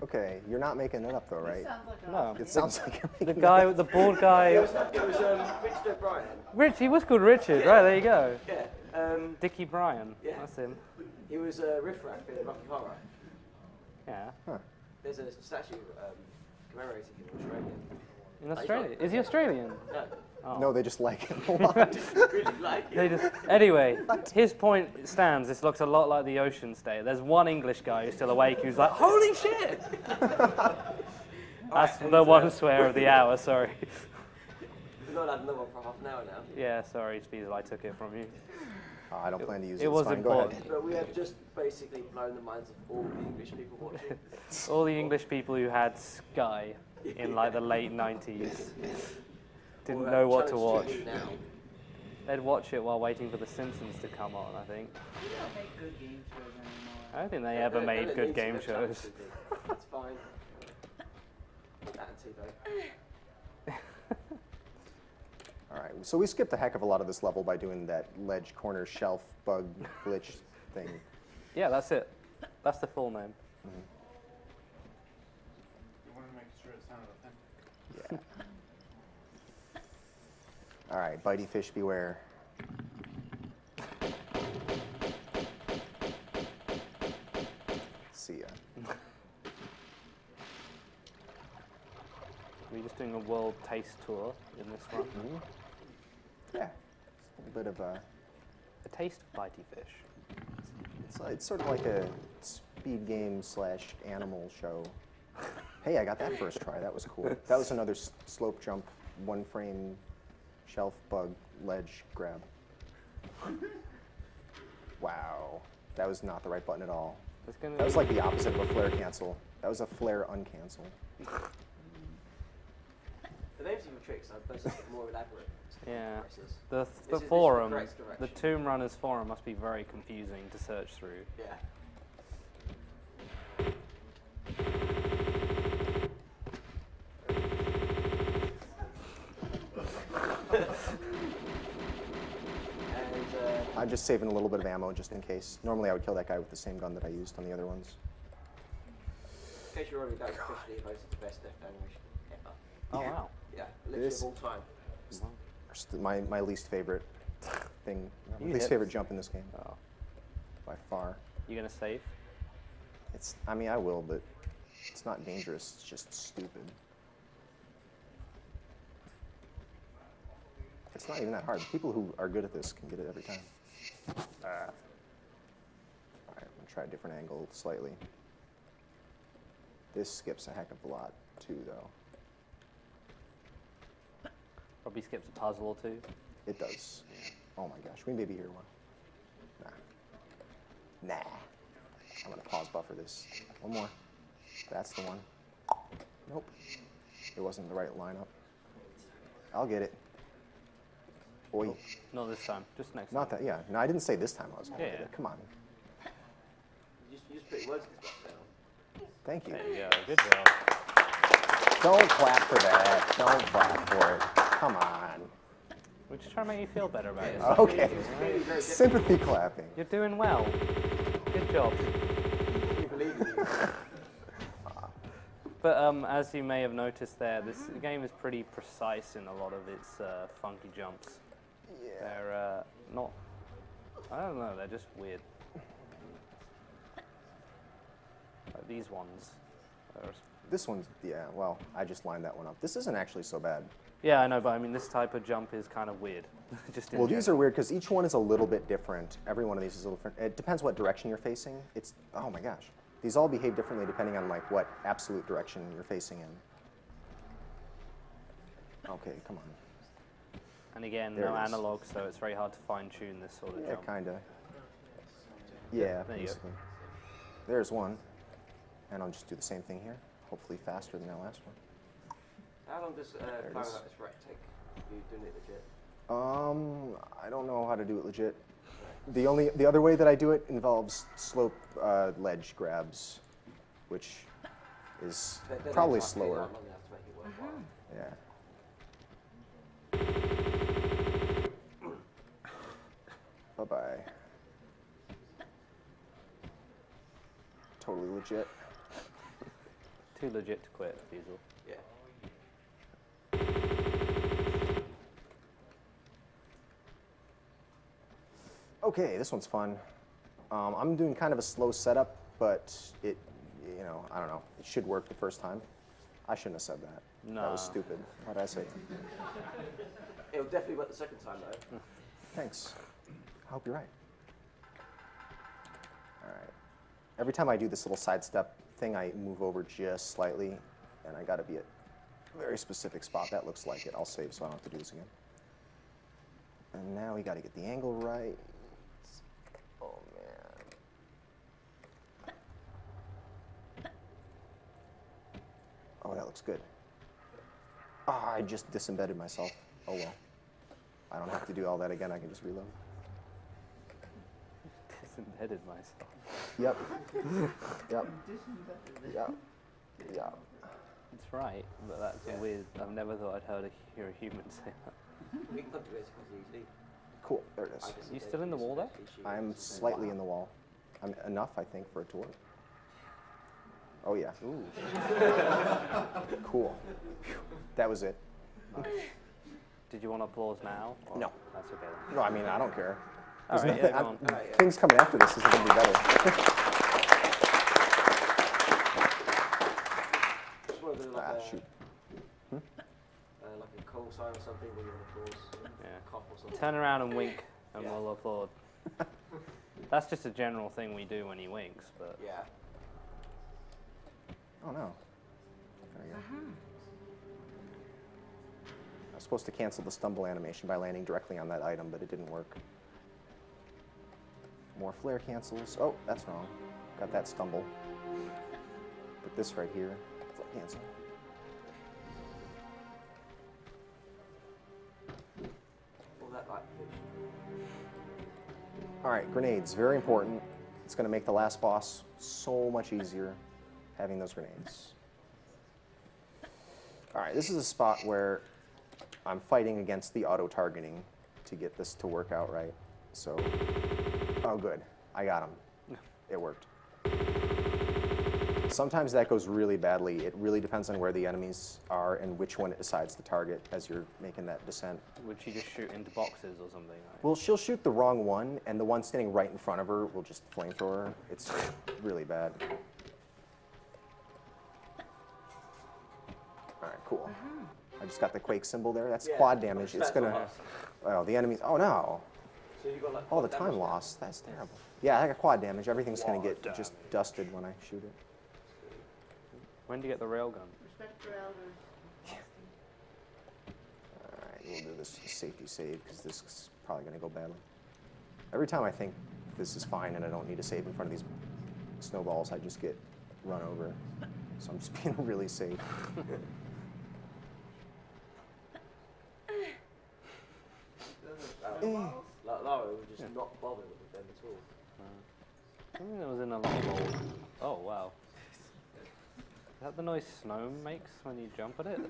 Okay, you're not making that up though, right? No, it sounds like you're the guy with the bald guy. It was Richard O'Brien. Rich, he was called Richard, yeah. Right? There you go. Yeah. Dickie Bryan. Yeah. That's him. He was a riffraff in Rocky Horror. Yeah. Huh. There's a statue commemorating him in Australia. In Australia? Is he Australian? No. Oh. No, they just like him a lot. Really like him. They just, anyway, his point stands. This looks a lot like the ocean state. There's one English guy who's still awake who's like, holy shit! That's the one swear of the hour, sorry. We've not had another one for half an hour now. Yeah, sorry, Speedle, I took it from you. I don't plan to use it. It was important. But we have just basically blown the minds of all the English people watching. All the English people who had Sky in like the late 90s. Didn't know what to watch. They'd watch it while waiting for The Simpsons to come on, I think. They don't make good game shows anymore. I don't think they ever made good game shows. That's fine. All right, so we skipped a heck of a lot of this level by doing that ledge, corner, shelf, bug, glitch thing. Yeah, that's it. That's the full name. Mm-hmm. You want to make sure it sounded authentic. Yeah. All right, bitey fish, beware. See ya. We're just doing a world taste tour in this one. Mm-hmm. Yeah, it's a little bit of a taste of bitey fish. It's sort of like a speed game slash animal show. Hey, I got that first try. That was cool. That was another slope jump, one frame, shelf bug, ledge grab. Wow. That was not the right button at all. That was like the opposite of a flare cancel. That was a flare uncancel. The names of your tricks are more elaborate. Yeah. The forum, the Tomb Runners forum must be very confusing to search through. Yeah. I'm just saving a little bit of ammo just in case. Normally I would kill that guy with the same gun that I used on the other ones. In case you're already going to officially voted the best death animation ever. Oh, yeah. Wow. Yeah, literally of all time. My least favorite thing, least favorite jump in this game. Oh. By far. You gonna save? It's, I mean, I will, but it's not dangerous, it's just stupid. It's not even that hard. People who are good at this can get it every time. Alright, I'm gonna try a different angle slightly. This skips a heck of a lot, too, though. Probably skips a puzzle or two. It does. Yeah. Oh my gosh, we maybe hear one. Nah. Nah. I'm gonna pause buffer this. One more. That's the one. Nope. It wasn't the right lineup. I'll get it. Oi. Oh, not this time. Just next time. Not that, yeah. No, I didn't say this time I was gonna get it. Come on. You just put words in this down. Thank you. There you go. Good job. Don't clap for that. Don't clap for it. Come on. We're just trying to make you feel better about it. Okay. Right? Sympathy clapping. You're doing well. Good job. But as you may have noticed there, this game is pretty precise in a lot of its funky jumps. Yeah. They're not... I don't know, they're just weird. Like these ones. This one's, yeah, well, I just lined that one up. This isn't actually so bad. Yeah, I know, but I mean, this type of jump is kind of weird. Just well, these are weird because each one is a little bit different. Every one of these is a little different. It depends what direction you're facing. It's, oh my gosh. These all behave differently depending on like what absolute direction you're facing in. Okay, come on. And again, no analog, so it's very hard to fine tune this sort of jump. Yeah, kind of. Yeah, basically. There's one. And I'll just do the same thing here. Hopefully faster than that last one. How long does climbing up this rack take? Are you doing it legit? I don't know how to do it legit. The other way that I do it involves slope ledge grabs, which is probably slower. Yeah. Bye bye. Totally legit. Too legit to quit, Feasel. Yeah. Okay, this one's fun. I'm doing kind of a slow setup, but it, you know, I don't know. It should work the first time. I shouldn't have said that. No. That was stupid. Why did I say that? It'll definitely work the second time, though. Thanks. I hope you're right. All right. Every time I do this little sidestep thing, I move over just slightly, and I got to be at a very specific spot. That looks like it. I'll save so I don't have to do this again. And now we got to get the angle right. Oh, that looks good. Ah, I just disembedded myself. Oh, well. I don't have to do all that again. I can just reload. Disembedded myself. Yep. Yep. Yep. Yep. It's right, but that's weird. I've never thought I'd hear a human say that. We can put the rest easily. Cool. There it is. Are you still in the wall there? I'm slightly in the wall. I'm enough, I think, for it to work. Oh, yeah. Ooh. Cool. That was it. Nice. Did you want applause now? Or? No. That's okay then. No, I mean, I don't care. All right, yeah, go on. All right, yeah. Things coming after this is going to be better. Just want to do like, shoot. Like a call sign or something when you applause. Yeah. Cough or something. Turn around and wink and we'll applaud. That's just a general thing we do when he winks, but... Yeah. Oh, no. There we go. I was supposed to cancel the stumble animation by landing directly on that item, but it didn't work. More flare cancels. Oh, that's wrong. Got that stumble. Put this right here. Flare cancel. All right, grenades, very important. It's gonna make the last boss so much easier having those grenades. All right, this is a spot where I'm fighting against the auto-targeting to get this to work out right. So, oh good, I got him. It worked. Sometimes that goes really badly. It really depends on where the enemies are and which one it decides to target as you're making that descent. Would she just shoot into boxes or something? Like? Well, she'll shoot the wrong one, and the one standing right in front of her will just flamethrower. It's really bad. All right, cool. I just got the Quake symbol there. That's quad damage. It's going to... Oh, the enemies... Oh, no. So you got, like, oh, the time loss. That's terrible. Yeah, I got quad damage. Everything's going to get just dusted when I shoot it. When do you get the railgun? Respect for elders. Yeah. All right, we'll do this safety save because this is probably going to go badly. Every time I think this is fine and I don't need to save in front of these snowballs, I just get run over. So I'm just being really safe. Lara would just not bother with them at all. I think that was in a level. Oh, wow. Is that the noise snow makes when you jump at it?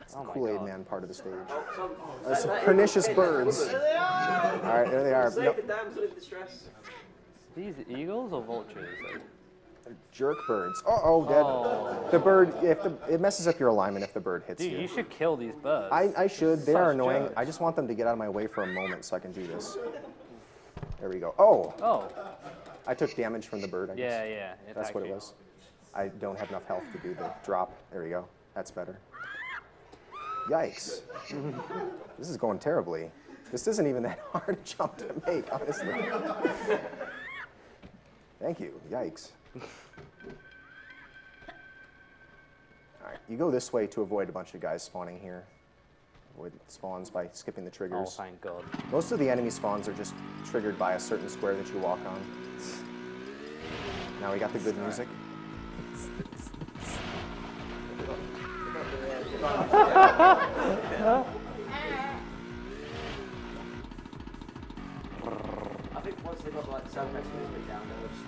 It's the Kool-Aid Man part of the stage. There's some pernicious birds. There they are! All right, there they are. Save the damsel in distress. These eagles or vultures? They're jerk birds. Uh-oh, dead. Oh. The bird, it messes up your alignment if the bird hits you. Dude, you should kill these birds. I should. They are annoying. Jerks. I just want them to get out of my way for a moment so I can do this. There we go. Oh! Oh. I took damage from the bird, I guess. Yeah, yeah. That's what it was. I don't have enough health to do the drop. There we go. That's better. Yikes. This is going terribly. This isn't even that hard a jump to make, honestly. Thank you. Yikes. All right. You go this way to avoid a bunch of guys spawning here. Avoid spawns by skipping the triggers. Oh, thank God. Most of the enemy spawns are just triggered by a certain square that you walk on. Now we got the good music. I think once they got like sound effects music down, they'll just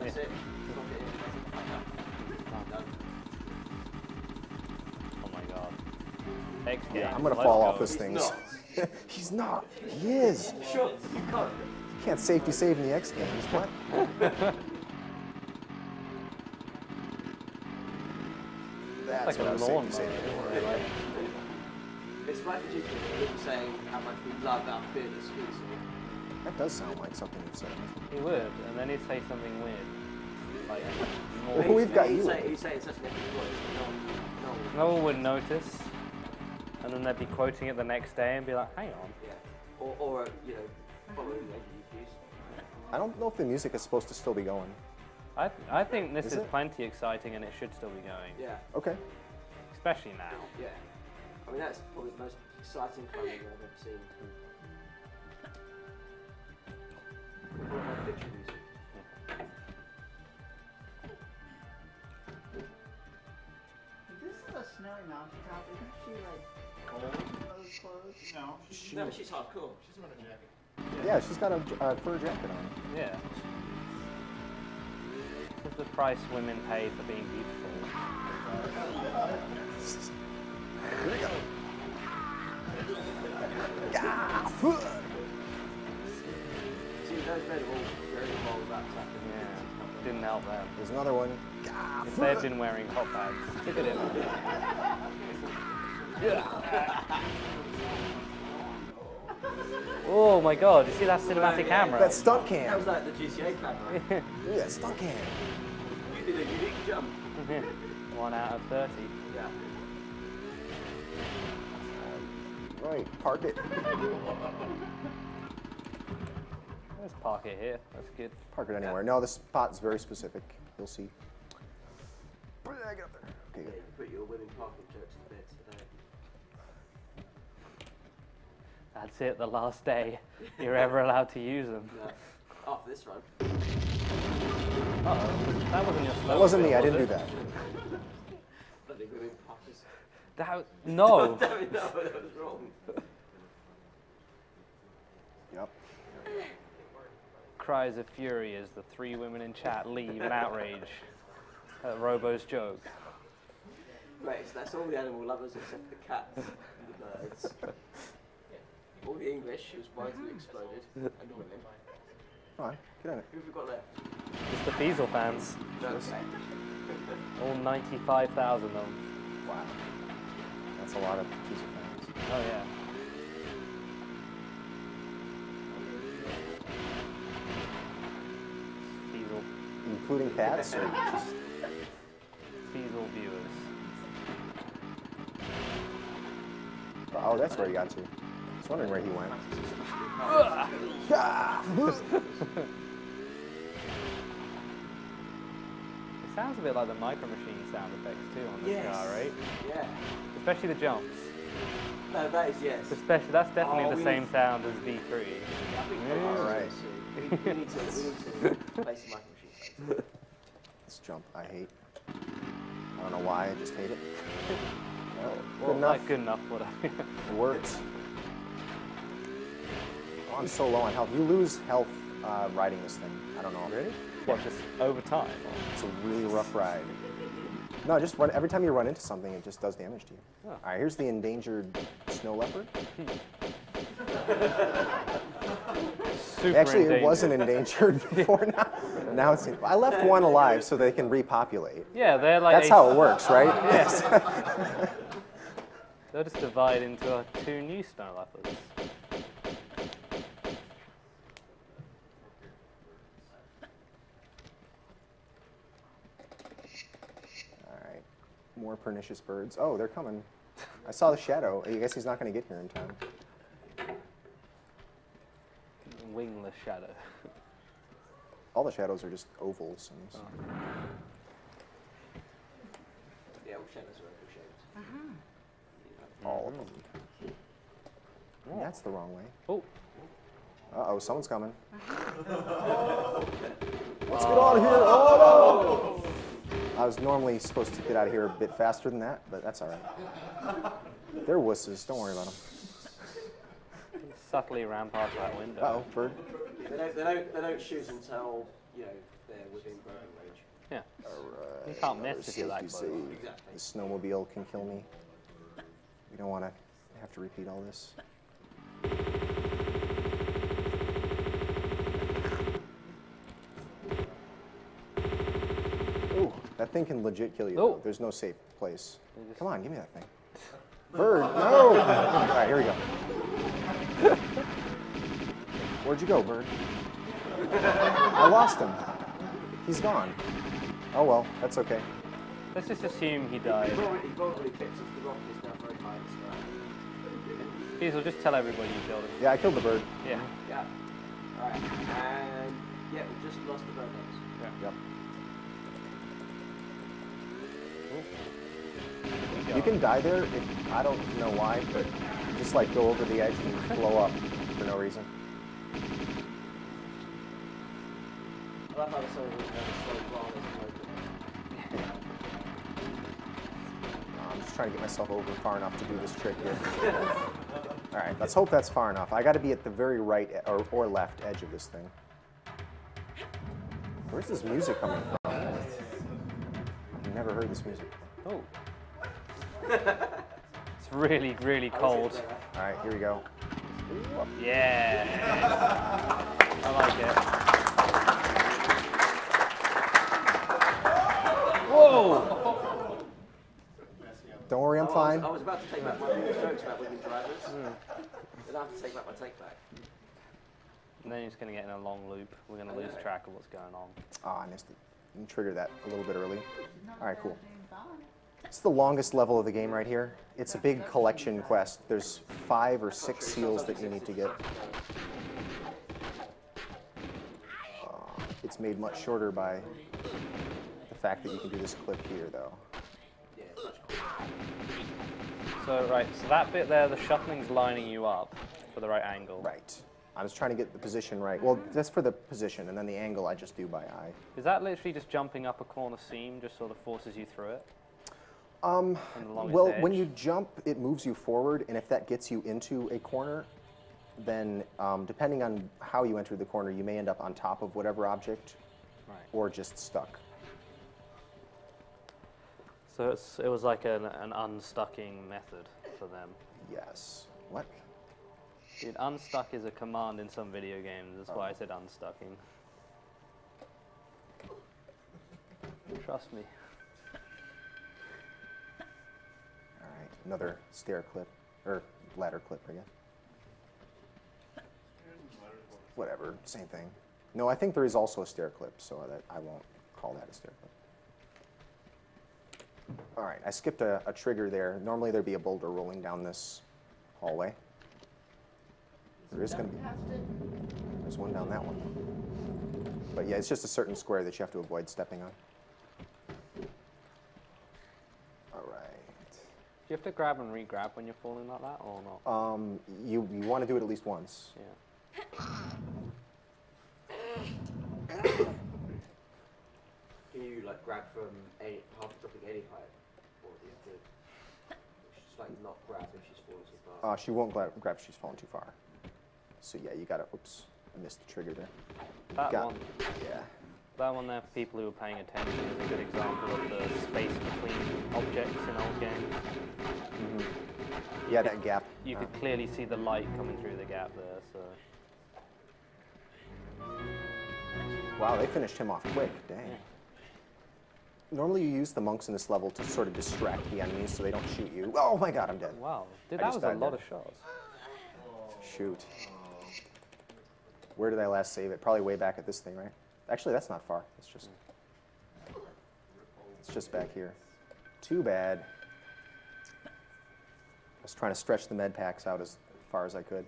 that's it. Oh my God! Thanks, I'm gonna fall off this thing. He's not. He is. Sure, you can't. You can't safety save in the X Games. What? That's like a lawn mower. It's like the people saying how much we love our fearless Feasel. That does sound like something he'd say. He would, and then he'd say something weird. Like, well, we've got you. He'd say it's such an epic voice. No one would notice, and then they'd be quoting it the next day and be like, hang on. Yeah. Or you know, following the news. I don't know if the music is supposed to still be going. I think this is plenty exciting, and it should still be going. Yeah. Okay. Especially now. Yeah. I mean, that's probably the most exciting climbing I've ever seen. This is a snowy mountain top. Isn't she like cold in those clothes? No. No, she's hardcore. She's wearing a jacket. Yeah, she's got a fur jacket on. Yeah. What's the price women pay for being beautiful? Here we go. See, those men are all very well about something. Yeah, didn't help them. There's another one. If they had been wearing hot bags, look at him. Oh my God, you see that cinematic camera? That stunt cam. That was like the GTA camera. Look at that stunt cam. You did a unique jump. 1 out of 30. Yeah. Right, park it. Let's park it here. That's good. Park it anywhere. No, this spot's very specific. You'll see. Where did I get up there? Okay, good. Put your winning parking jokes to bed today. That's it, the last day you're ever allowed to use them. No. After this run. Uh-oh. That wasn't your slow. That wasn't me. I didn't do that. Bloody winning parkers. That, no. That was wrong. Yep. Cries of fury as the three women in chat leave in outrage at Robo's joke. Right, so that's all the animal lovers except the cats and the birds. All the English, who's mightily exploded, and all of them. Alright, get on it. Who have we got left? It's the Feasel fans. Okay. All 95,000 of them. Wow. That's a lot of Feasel fans. Oh, yeah. Including cats, or just Feasel viewers. Oh, that's where he got to. I was wondering where he went. It sounds a bit like the Micro Machine sound effects too on this car, right? Yeah. Especially the jumps. No, that is Especially, that's definitely the same sound as V3. Yeah, I think all right. We need to play some Micro Machine. This jump, I hate. I don't know why, I just hate it. Well, not good enough, but it worked. Oh, I'm so low on health. You lose health riding this thing. I don't know. Really? Well, just over time. It's a really rough ride. No, just run, every time you run into something, it just does damage to you. Oh. All right, here's the endangered snow leopard. Super Actually, endangered. It wasn't endangered before now. Now it's. I left one alive so they can repopulate. Yeah, they're like. That's how it works, right? Yes. They'll just divide into two new snow leopards. All right, more pernicious birds. Oh, they're coming. I saw the shadow. I guess he's not going to get here in time. Wingless shadow. All the shadows are just ovals. Oh. Yeah, all shadows are oval shaped. Uh-huh. All of them. Oh. That's the wrong way. Oh. Uh-oh, someone's coming. Let's get out of here. Oh, no! I was normally supposed to get out of here a bit faster than that, but that's all right. They're wusses. Don't worry about them. Subtly ran past that window. Uh-oh, bird. They don't shoot until, you know, they're within growing range. Yeah. All right. You can't mess if you like. Exactly. The snowmobile can kill me. We don't want to have to repeat all this. Ooh, that thing can legit kill you. Oh. There's no safe place. Come on, give me that thing. Bird, no! All right, here we go. Where'd you go, bird? I lost him. He's gone. Oh well, that's okay. Let's just assume he died. He probably picked up the rock and is now very high in the sky. Feasel, just tell everybody you killed him. Yeah, I killed the bird. Yeah. Yeah. All right. And yeah, we just lost the bird next. Yeah. Yep. You can die there. If, I don't know why, but just like go over the edge and blow up for no reason. Well, I thought it was I'm just trying to get myself over far enough to do this trick here. All right, let's hope that's far enough. I got to be at the very right or left edge of this thing. Where's this music coming from? I've never heard this music. Oh. It's really, really cold. All right, here we go. Yeah. I like it. Whoa! Don't worry, I'm fine. I was about to take back my jokes about women drivers. Then I have to take back my take back. And then you're just going to get in a long loop. We're going to lose track of what's going on. Ah, I missed it. You can trigger that a little bit early. All right, cool. It's the longest level of the game right here. It's a big collection quest. There's 5 or 6 seals that you need to get. It's made much shorter by the fact that you can do this clip here, though. Yeah, it's much quicker. So, right, so that bit there, the shuttling's lining you up for the right angle. Right. I was trying to get the position right. Well, that's for the position, and then the angle I just do by eye. Is that literally just jumping up a corner seam just sort of forces you through it? Well, when you jump, it moves you forward, and if that gets you into a corner, then depending on how you enter the corner, you may end up on top of whatever object, right, or just stuck. So it was like an unstucking method for them. Yes. What? Dude, unstuck is a command in some video games. That's why I said unstucking. Trust me. All right, another stair clip, or ladder clip again. Whatever, same thing. No, I think there is also a stair clip, so that I won't call that a stair clip. All right, I skipped a trigger there. Normally there'd be a boulder rolling down this hallway. There is going to be. There's one down that one. But yeah, it's just a certain square that you have to avoid stepping on. All right. Do you have to grab and re-grab when you're falling like that, or not? You want to do it at least once. Yeah. Can you like grab from a half dropping any height, or do you have to just like not grab if she's falling too far? She won't grab if she's falling too far. So yeah, you gotta. Oops, I missed the trigger there. That one. Yeah. That one there, for people who are paying attention, is a good example of the space between objects in old games. Mm-hmm. Yeah, that gap. You could clearly see the light coming through the gap there. So. Wow, they finished him off quick. Dang. Yeah. Normally you use the monks in this level to sort of distract the enemies so they don't shoot you. Oh my god, I'm dead. Wow. Dude, that was a lot of shots. Shoot. Where did I last save it? Probably way back at this thing, right? Actually, that's not far. It's just back here. Too bad. I was trying to stretch the med packs out as far as I could.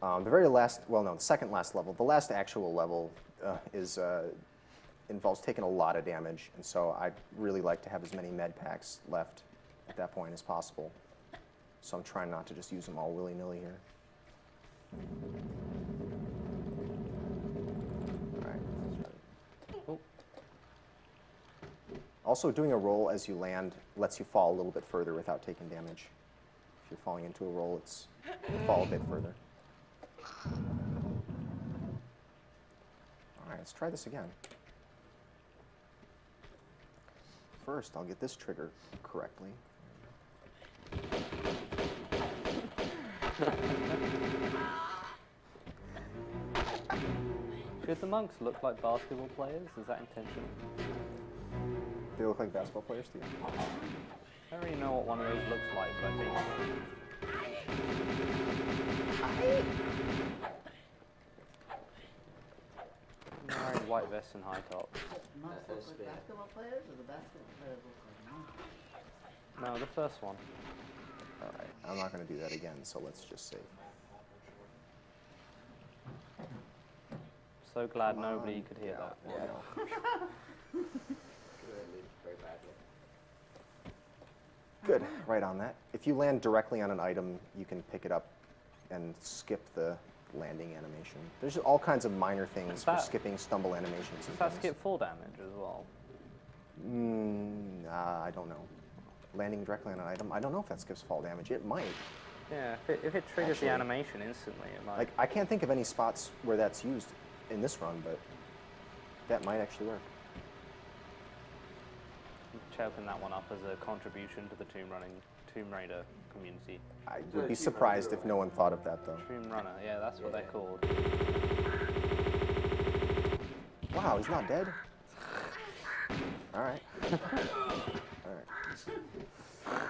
The second last level, the last actual level involves taking a lot of damage, and so I'd really like to have as many med packs left at that point as possible. So I'm trying not to just use them all willy-nilly here. All right. Oh. Also, doing a roll as you land lets you fall a little bit further without taking damage. If you're falling into a roll, you fall a bit further. All right, let's try this again. First, I'll get this trigger correctly. Did the monks look like basketball players? Is that intentional? They look like basketball players to you? I don't really know what one of those looks like, but I think. White vests and high tops. Basketball players, or the basketball players look like? No, the first one. All right, I'm not going to do that again, so let's just save. So glad nobody could hear that. Yeah. Good, right on that. If you land directly on an item, you can pick it up and skip the landing animation. There's all kinds of minor things for skipping stumble animations. Does that skip fall damage as well? I don't know. Landing directly on an item, I don't know if that skips fall damage. It might. Yeah, if it triggers actually, the animation instantly, it might. Like, I can't think of any spots where that's used in this run, but that might actually work. Chirping that one up as a contribution to the Tomb Raider community. I would be surprised if no one thought of that, though. Tomb Runner, yeah, that's what they're called. Wow, he's not dead? All right. All right.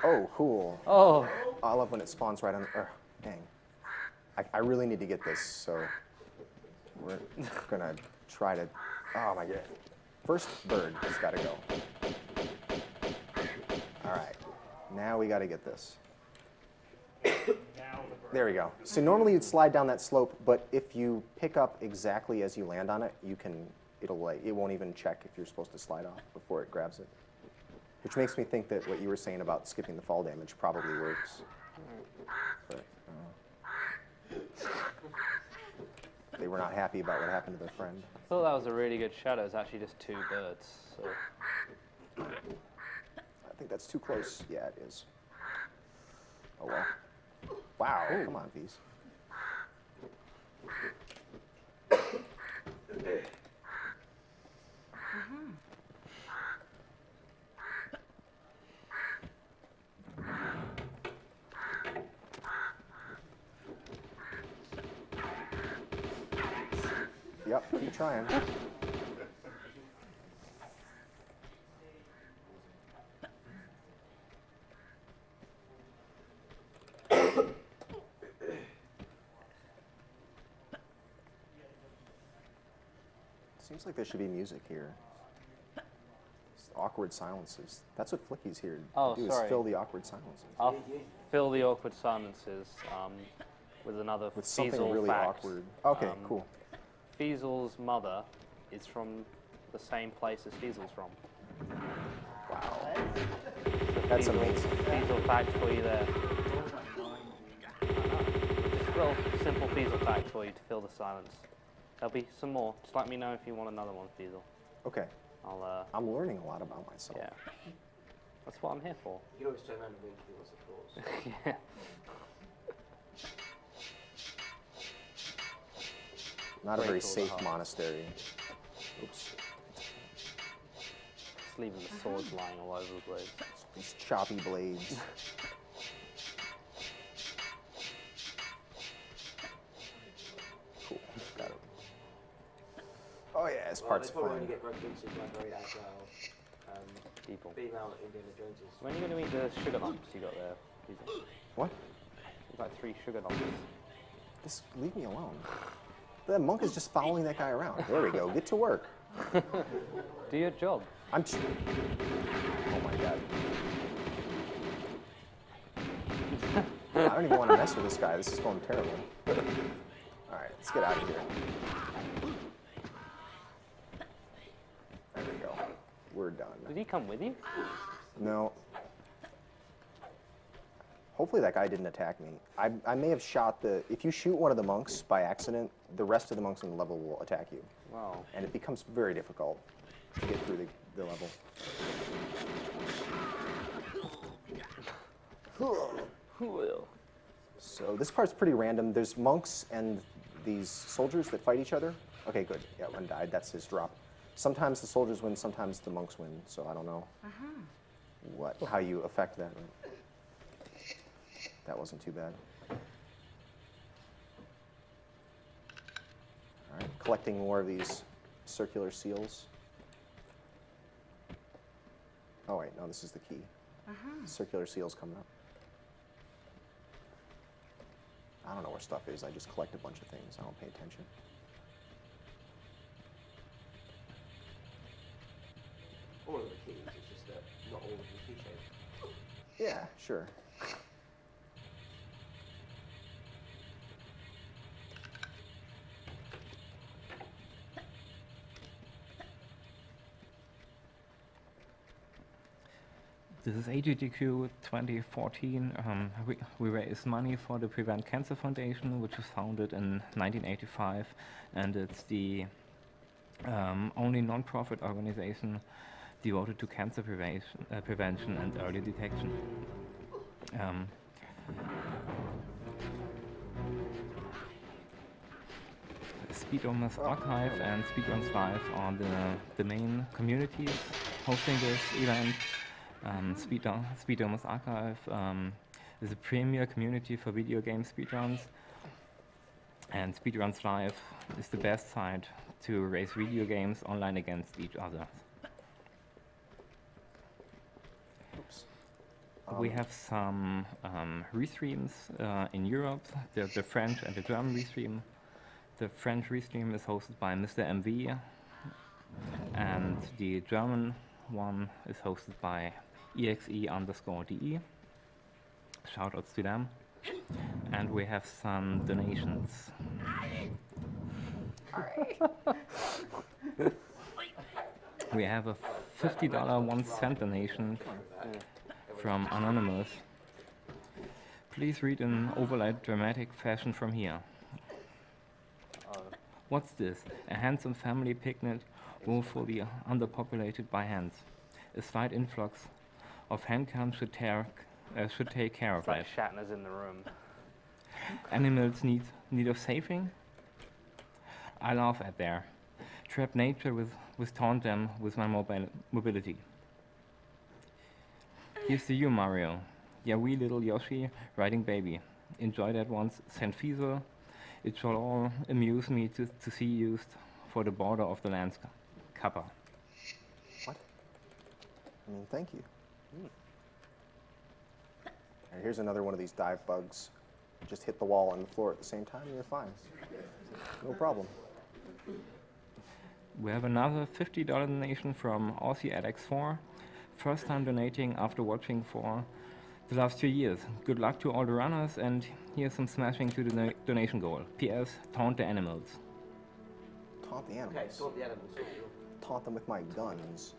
Oh, cool. Oh. I love when it spawns right on the... dang. I really need to get this, so we're going to try to... Oh, my God. First bird has got to go. All right. Now we got to get this. There we go. So normally you'd slide down that slope, but if you pick up exactly as you land on it, you can, it'll like, it won't even check if you're supposed to slide off before it grabs it. Which makes me think that what you were saying about skipping the fall damage probably works. But, they were not happy about what happened to their friend. I thought that was a really good shot. It was actually just two birds. So. I think that's too close. Yeah, it is. Oh, well. Wow, ooh. Come on, Fees. Yep, keep trying. Seems like there should be music here. It's awkward silences. That's what Flicky's here to do, sorry. Is fill the awkward silences. I'll fill the awkward silences with another Feasel something really fact. Awkward. Okay, cool. Feasel's mother is from the same place as Feasel's from. Wow. That's amazing. Feasel fact for you there. Just a real simple Feasel fact for you to fill the silence. There'll be some more. Just let me know if you want another one, Feasel. Okay. I'll, I'm learning a lot about myself. Yeah. That's what I'm here for. You always turn around and wink at us, of course. Yeah. Not a very safe monastery. Oops. Just leaving the swords lying all over the place. These choppy blades. Cool. Got it. Oh yeah, this part's fun. When you get roped into by very agile people. Female Indiana Joneses. When are you going to eat the sugar lumps you got there? Please. What? You've got 3 sugar lumps. Just leave me alone. The monk is just following that guy around. There we go. Get to work. Do your job. I'm. Oh my god. I don't even want to mess with this guy. This is going terrible. All right, let's get out of here. There we go. We're done. Did he come with you? No. Hopefully that guy didn't attack me. I may have shot the... If you shoot one of the monks by accident, the rest of the monks in the level will attack you. Wow. And it becomes very difficult to get through the level. So this part's pretty random. There's monks and these soldiers that fight each other. Okay, good. Yeah, one died. That's his drop. Sometimes the soldiers win, sometimes the monks win. So I don't know how you affect that. That wasn't too bad. All right, collecting more of these circular seals. Oh wait, no, this is the key. Circular seals coming up. I don't know where stuff is. I just collect a bunch of things. I don't pay attention. All of the keys. It's just that not all of the keychains. Yeah, sure. This is AGDQ 2014. We raised money for the Prevent Cancer Foundation, which was founded in 1985, and it's the only non-profit organization devoted to cancer prevention and early detection. Speed Demos Archive and Speedruns Live are the main communities hosting this event. Speed Demos Archive is a premier community for video game speedruns, and Speedruns Live is the best site to race video games online against each other. Oops. We have some restreams in Europe, the French and the German restream. The French restream is hosted by Mr. MV, and the German one is hosted by exe_de. Shoutouts to them. And we have some donations. We have a $50 1-cent donation from Anonymous. Please read in overlaid dramatic fashion from here. What's this? A handsome family picnic woefully underpopulated by hands. A slight influx of handcams should take care of it. Shatner's in the room. Animals need of saving? I laugh at there. Trap nature with taunt them with my mobility. Here's to you, Mario. Yeah, we little Yoshi riding baby. Enjoy that once, sent Feasel. It shall all amuse me to see used for the border of the land's kappa. What? I mean, thank you. Mm. All right, here's another one of these dive bugs. Just hit the wall and the floor at the same time, and you're fine. No problem. We have another $50 donation from AussieAdX4. First time donating after watching for the last 2 years. Good luck to all the runners, and here's some smashing to the donation goal. P.S. Taunt the animals. Taunt the animals? Okay, taunt the animals. Taunt them with my guns.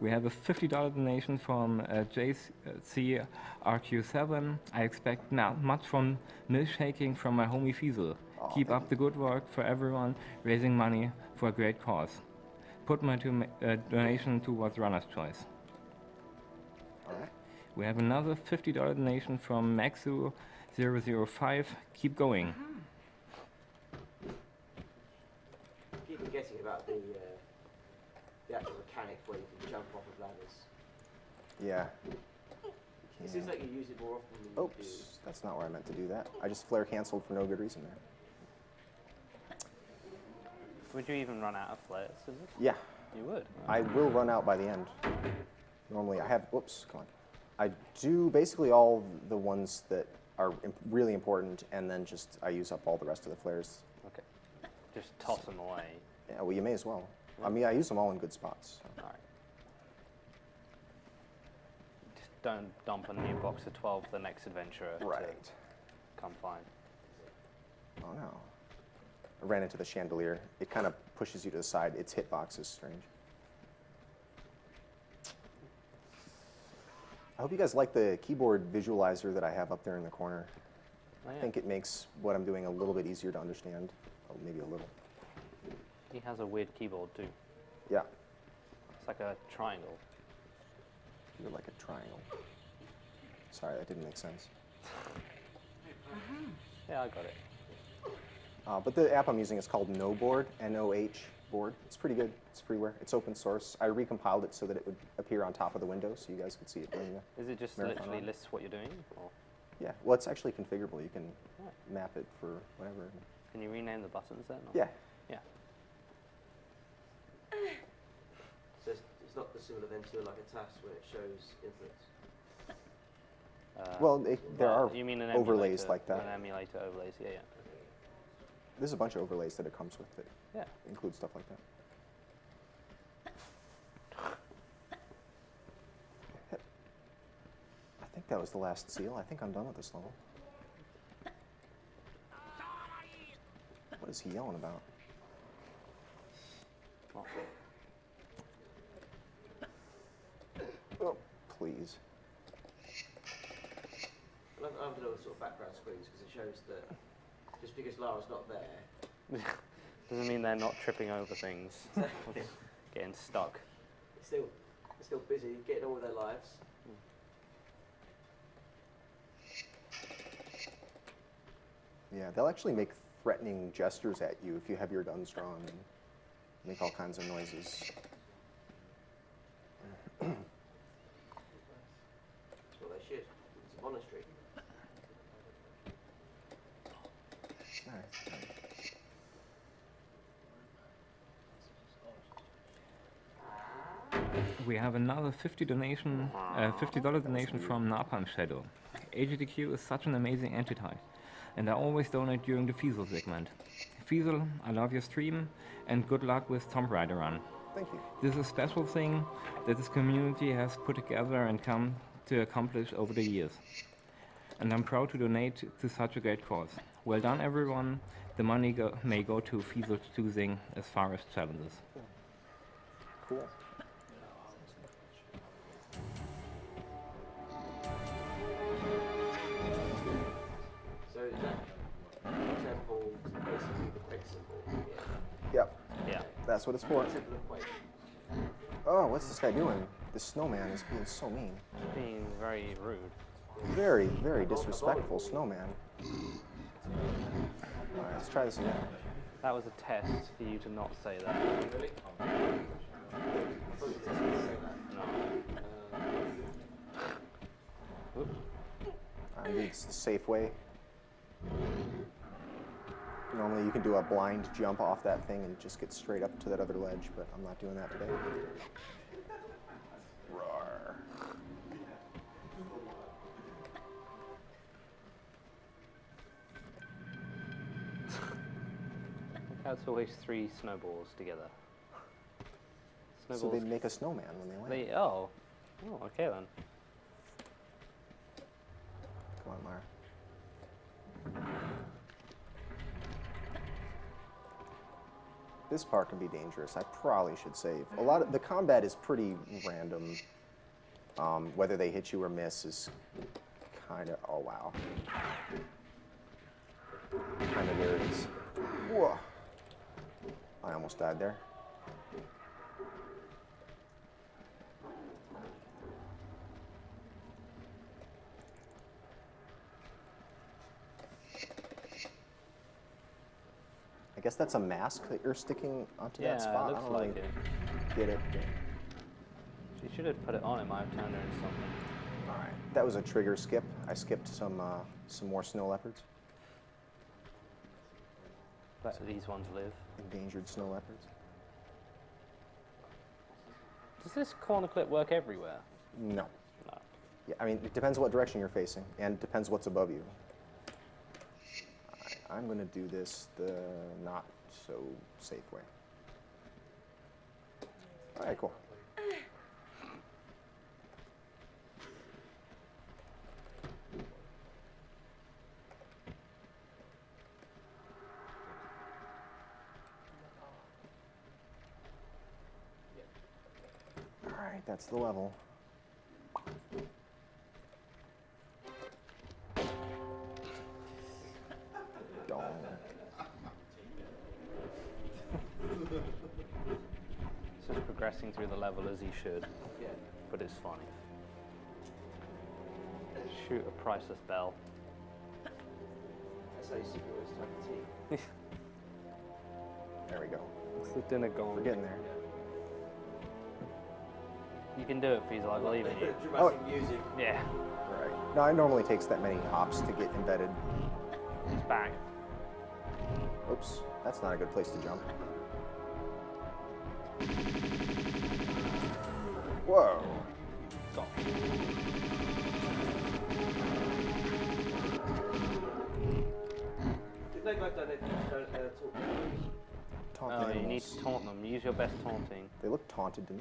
We have a $50 donation from JCRQ7. I expect not much from milkshaking from my homie Feasel. Oh, keep up the good work for everyone, raising money for a great cause. Put my donation towards Runner's Choice. All right. We have another $50 donation from Maxu005. Keep going. Keep guessing about the actual mechanic where you can jump off of ladders. Yeah. It seems like you use it more often than you do. Oops, that's not where I meant to do that. I just flare canceled for no good reason there. Would you even run out of flares, is it? Yeah. You would. I will run out by the end. Normally I have, whoops, come on. I do basically all the ones that are really important, and then just I use up all the rest of the flares. Okay. Just toss them away. Yeah, well, you may as well. I mean, I use them all in good spots. So. All right. Just don't dump a new box of 12 the next adventurer. Right. Come find. Oh no! I ran into the chandelier. It kind of pushes you to the side. Its hitbox is strange. I hope you guys like the keyboard visualizer that I have up there in the corner. Oh, yeah. I think it makes what I'm doing a little bit easier to understand. Oh, maybe a little. He has a weird keyboard too. Yeah. It's like a triangle. You're like a triangle. Sorry, that didn't make sense. Yeah, I got it. But the app I'm using is called NoBoard, N-O-H board. It's pretty good. It's freeware. It's open source. I recompiled it so that it would appear on top of the window, so you guys could see it. Is it just literally lists what you're doing? Or? Yeah. Well, it's actually configurable. You can map it for whatever. Can you rename the buttons then? Or? Yeah. Yeah. So it's not dissimilar then to like a task where it shows inputs? Well, there are overlays like that. An emulator overlays, yeah, yeah. There's a bunch of overlays that it comes with that include stuff like that. I think that was the last seal. I think I'm done with this level. What is he yelling about? Oh, please. I love the sort of background screens because it shows that just because Lara's not there doesn't mean they're not tripping over things, getting stuck. They're still busy getting on with their lives. Yeah, they'll actually make threatening gestures at you if you have your guns drawn. Make all kinds of noises. Well, they should. It's a monastery. Nice. We have another $50 donation from Napalm Shadow. AGDQ is such an amazing entity, and I always donate during the Feasel segment. Feasel, I love your stream, and good luck with Tomb Raider Run. Thank you. This is a special thing that this community has put together and come to accomplish over the years. and I'm proud to donate to such a great cause. Well done, everyone. The money may go to Feasel's choosing as far as challenges. Cool. Yep. Yeah. That's what it's for. Oh, what's this guy doing? The snowman is being so mean. He's being very rude. Very, very disrespectful snowman. All right, let's try this again. That was a test for you to not say that. Really? No. I think it's the safe way. Normally you can do a blind jump off that thing and just get straight up to that other ledge, but I'm not doing that today. Roar. Look how it's always three snowballs together. Snowballs. So they make a snowman when they land. Oh, okay then. Come on, Lara. This part can be dangerous. I probably should save. A lot of the combat is pretty random. Whether they hit you or miss is kind of, oh wow. Kind of where it is. Whoa. I almost died there. I guess that's a mask that you're sticking onto that spot. Yeah, looks like it. Get it. She should have put it on. It might have turned her into something. All right, that was a trigger skip. I skipped some more snow leopards. But these ones live. Endangered snow leopards. Does this corner clip work everywhere? No. No. Yeah, I mean, it depends what direction you're facing, and depends what's above you. I'm going to do this the not so safe way. All right, cool. All right, that's the level. Through the level as he should, but it's funny. Shoot a priceless bell. That's how you see boys talking tea. There we go. It's the dinner gong. We're getting there. You can do it, Feasel. I believe in you. Dramatic music. Yeah. Right. No, it normally takes that many hops to get embedded. It's back. Oops, that's not a good place to jump. Whoa. Stop. Oh, you need to taunt them. Use your best taunting. They look taunted to me.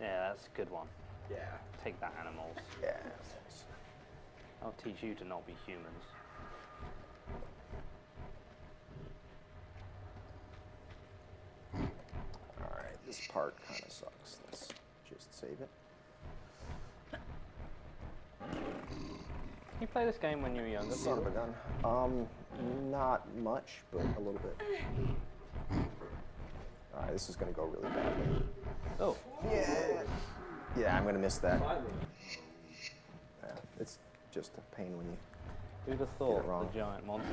Yeah, that's a good one. Yeah. Take that, animals. Yeah. I'll teach you to not be humans. All right, this part kind of sucks. Let's just save it. Can you play this game when you were younger? Son of a gun. Not much, but a little bit. All right, this is going to go really badly. Oh. Yeah. Yeah, I'm going to miss that. Yeah, it's just a pain when you. Who'd have thought the giant monster?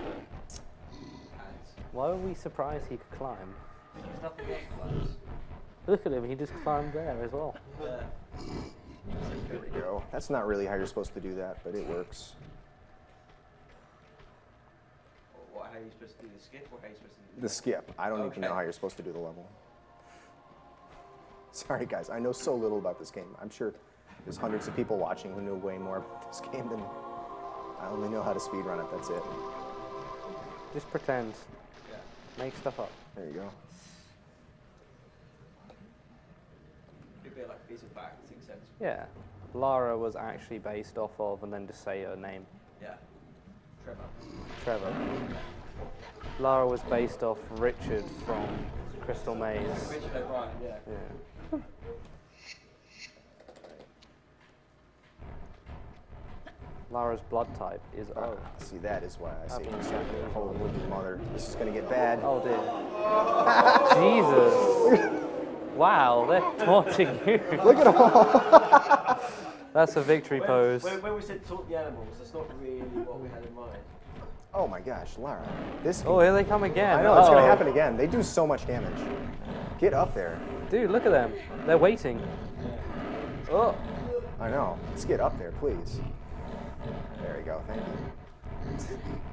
Why were we surprised he could climb? There's nothing else climbs. Look at him, he just climbed there as well. There we go. That's not really how you're supposed to do that, but it works. What, how are you supposed to do the skip? Or how are you supposed to do the skip. I don't even know how you're supposed to do the level. Sorry, guys. I know so little about this game. I'm sure there's hundreds of people watching who know way more about this game than me. I only know how to speedrun it. That's it. Just pretend. Yeah. Make stuff up. There you go. Yeah, Lara was actually based off of, and then just say her name. Yeah. Trevor. Lara was based off Richard from Crystal Maze. Richard O'Brien, yeah. Lara's blood type is O. See, that is why I see. Holy mother, this is going to get bad. Oh, dear. Jesus. Wow, they're taunting you. Look at them all. That's a victory pose. When we said taunt the animals, that's not really what we had in mind. Oh my gosh, Lara. This. Oh, here they come again. I know, it's going to happen again. They do so much damage. Get up there. Dude, look at them. They're waiting. Oh. I know. Let's get up there, please. There we go, thank you.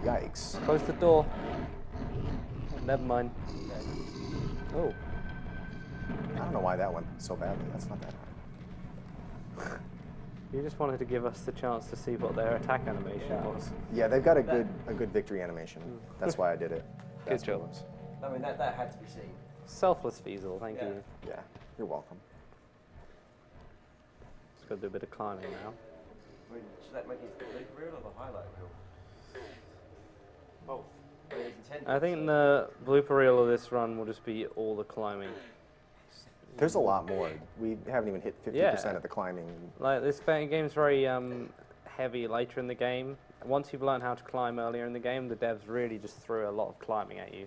Yikes. Close the door. Never mind. Oh. I don't know why that went so badly. That's not that hard. You just wanted to give us the chance to see what their attack animation was. Yeah, they've got a good victory animation. That's why I did it. That's good job. I mean, that had to be seen. Selfless Feasel, thank you. Yeah, you're welcome. Just got to do a bit of climbing now. I mean, should that make it the loop reel or the highlight reel? Both. I think the blooper reel of this run will just be all the climbing. There's a lot more. We haven't even hit 50% of the climbing. Like, this game's very heavy later in the game. Once you've learned how to climb earlier in the game, the devs really just threw a lot of climbing at you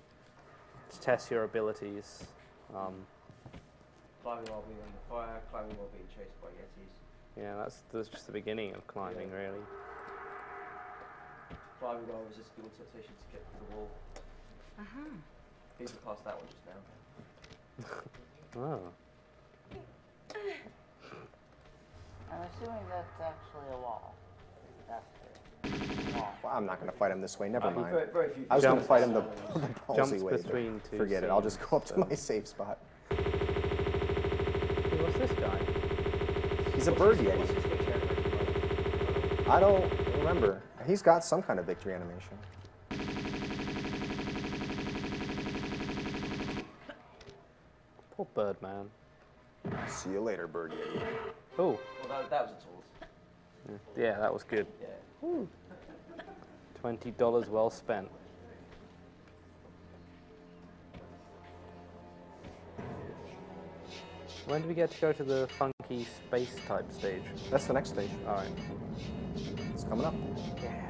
to test your abilities. Climbing while being on the fire, climbing while being chased by yetis. Yeah, that's just the beginning of climbing, really. Climbing while resisting the temptation to get through the wall. These are past that one just now. Oh. I'm assuming that's actually a wall. That's a wall. Well, I'm not going to fight him this way. Never mind. I was going to fight him the palsy way. Forget it. I'll just go up to my safe spot. Hey, what's this guy? He's a bird yeti. I don't remember. He's got some kind of victory animation. Poor bird, man. See you later, bird. Oh. Well, that was a tool. Yeah, that was good. Yeah. $20 well spent. When do we get to go to the funky space type stage? That's the next stage. All right. It's coming up. Yeah.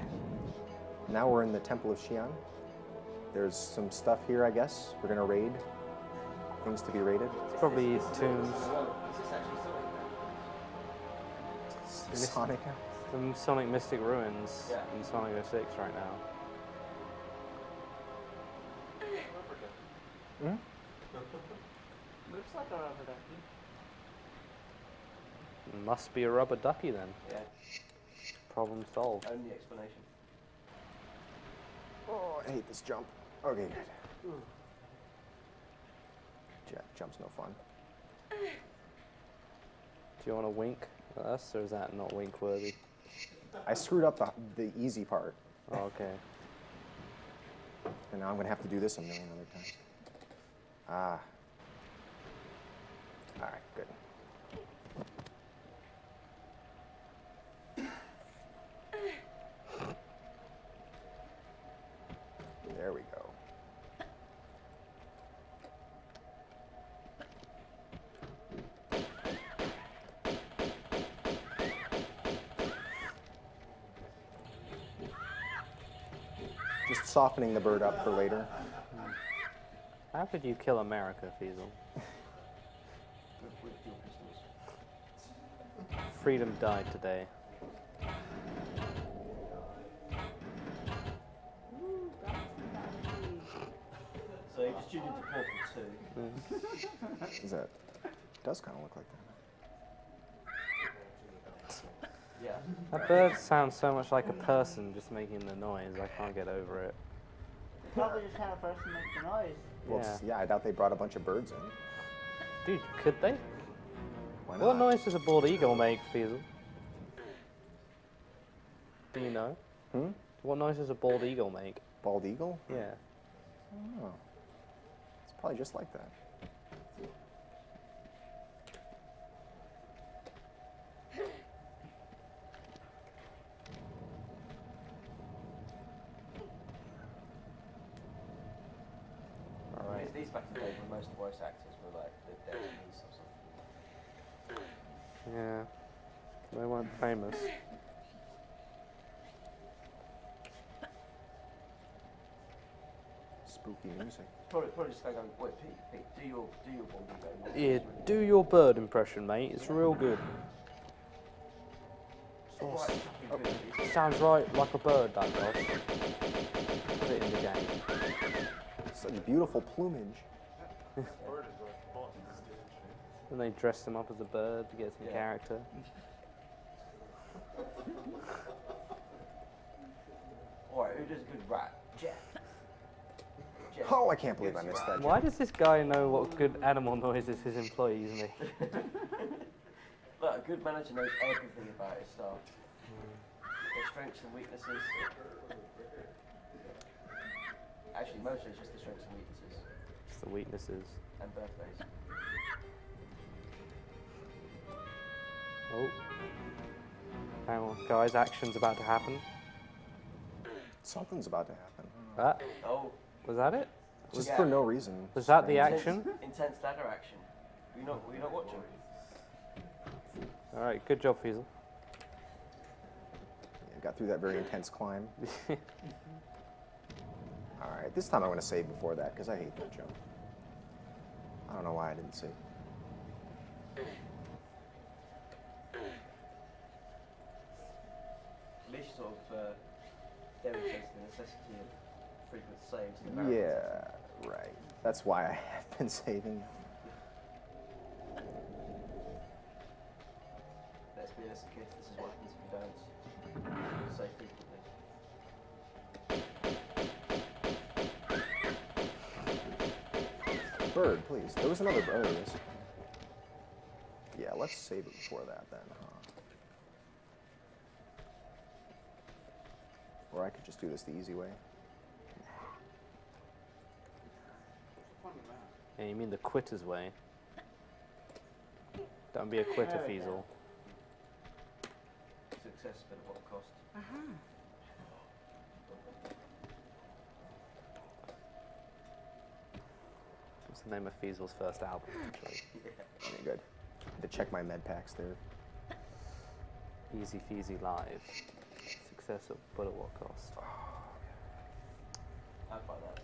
Now we're in the Temple of Xi'an. There's some stuff here, I guess. We're going to raid. Things to be raided. It's probably tombs. Sonic. Some Sonic Mystic Ruins in Sonic 06 right now. Hmm? Looks like a rubber ducky. Must be a rubber ducky then. Yeah. Problem solved. Only explanation. Oh, I hate this jump. Okay, good. Jump's no fun. Do you want to wink at us, or is that not wink-worthy? I screwed up the easy part. Oh, okay. And now I'm going to have to do this a million other times. Ah. All right, good. There we go. Softening the bird up for later. How could you kill America, Feasel? Freedom died today. So you just tuned into Portal 2. Is that? It does kind of look like that. Yeah. That bird sounds so much like a person just making the noise. I can't get over it. Probably just had a person make the noise. Well, yeah, I doubt they brought a bunch of birds in. Dude, could they? Why not? What noise does a bald eagle make, Feasel? Do you know? Hmm? What noise does a bald eagle make? Bald eagle? Yeah. I don't know. It's probably just like that. like most voice actors were like their knees or something. Yeah, they weren't famous. Spooky music. Probably just like, wait, Pete, do your bomb impression. Yeah, do your bird impression, mate. It's real good. Awesome. Oh, sounds right like a bird, that does. Put it in the game. Such beautiful plumage. And they dressed him up as a bird to get some character. Alright, who does good rap? Jeff. Oh, I can't believe I missed that. Why does this guy know what good animal noises his employees make? Look, a good manager knows everything about his staff. Their strengths and weaknesses. Actually, mostly it's just the strengths and weaknesses. It's the weaknesses. And birthdays. Oh. Hang on, guys, action's about to happen. Something's about to happen. That? Oh. Was that it? Just for no reason. Was that the action? Intense ladder action. Were you not watching? All right, good job, Feasel. Yeah, got through that very intense climb. All right, this time I'm going to save before that because I hate that jump. I don't know why I didn't save. Lish sort of demonstrates the necessity of frequent saves. In the yeah, right. That's why I have been saving. This is what happens if you don't save frequently. Bird, please. There was another bird. Yeah, let's save it before that then. Or I could just do this the easy way. Yeah, you mean the quitter's way? Don't be a quitter, Feasel. Success, but at what cost? What's the name of Feasel's first album, actually? Okay, good. I had to check my med packs there. Easy Feasy Live. Successful, but at what cost? I'd buy that.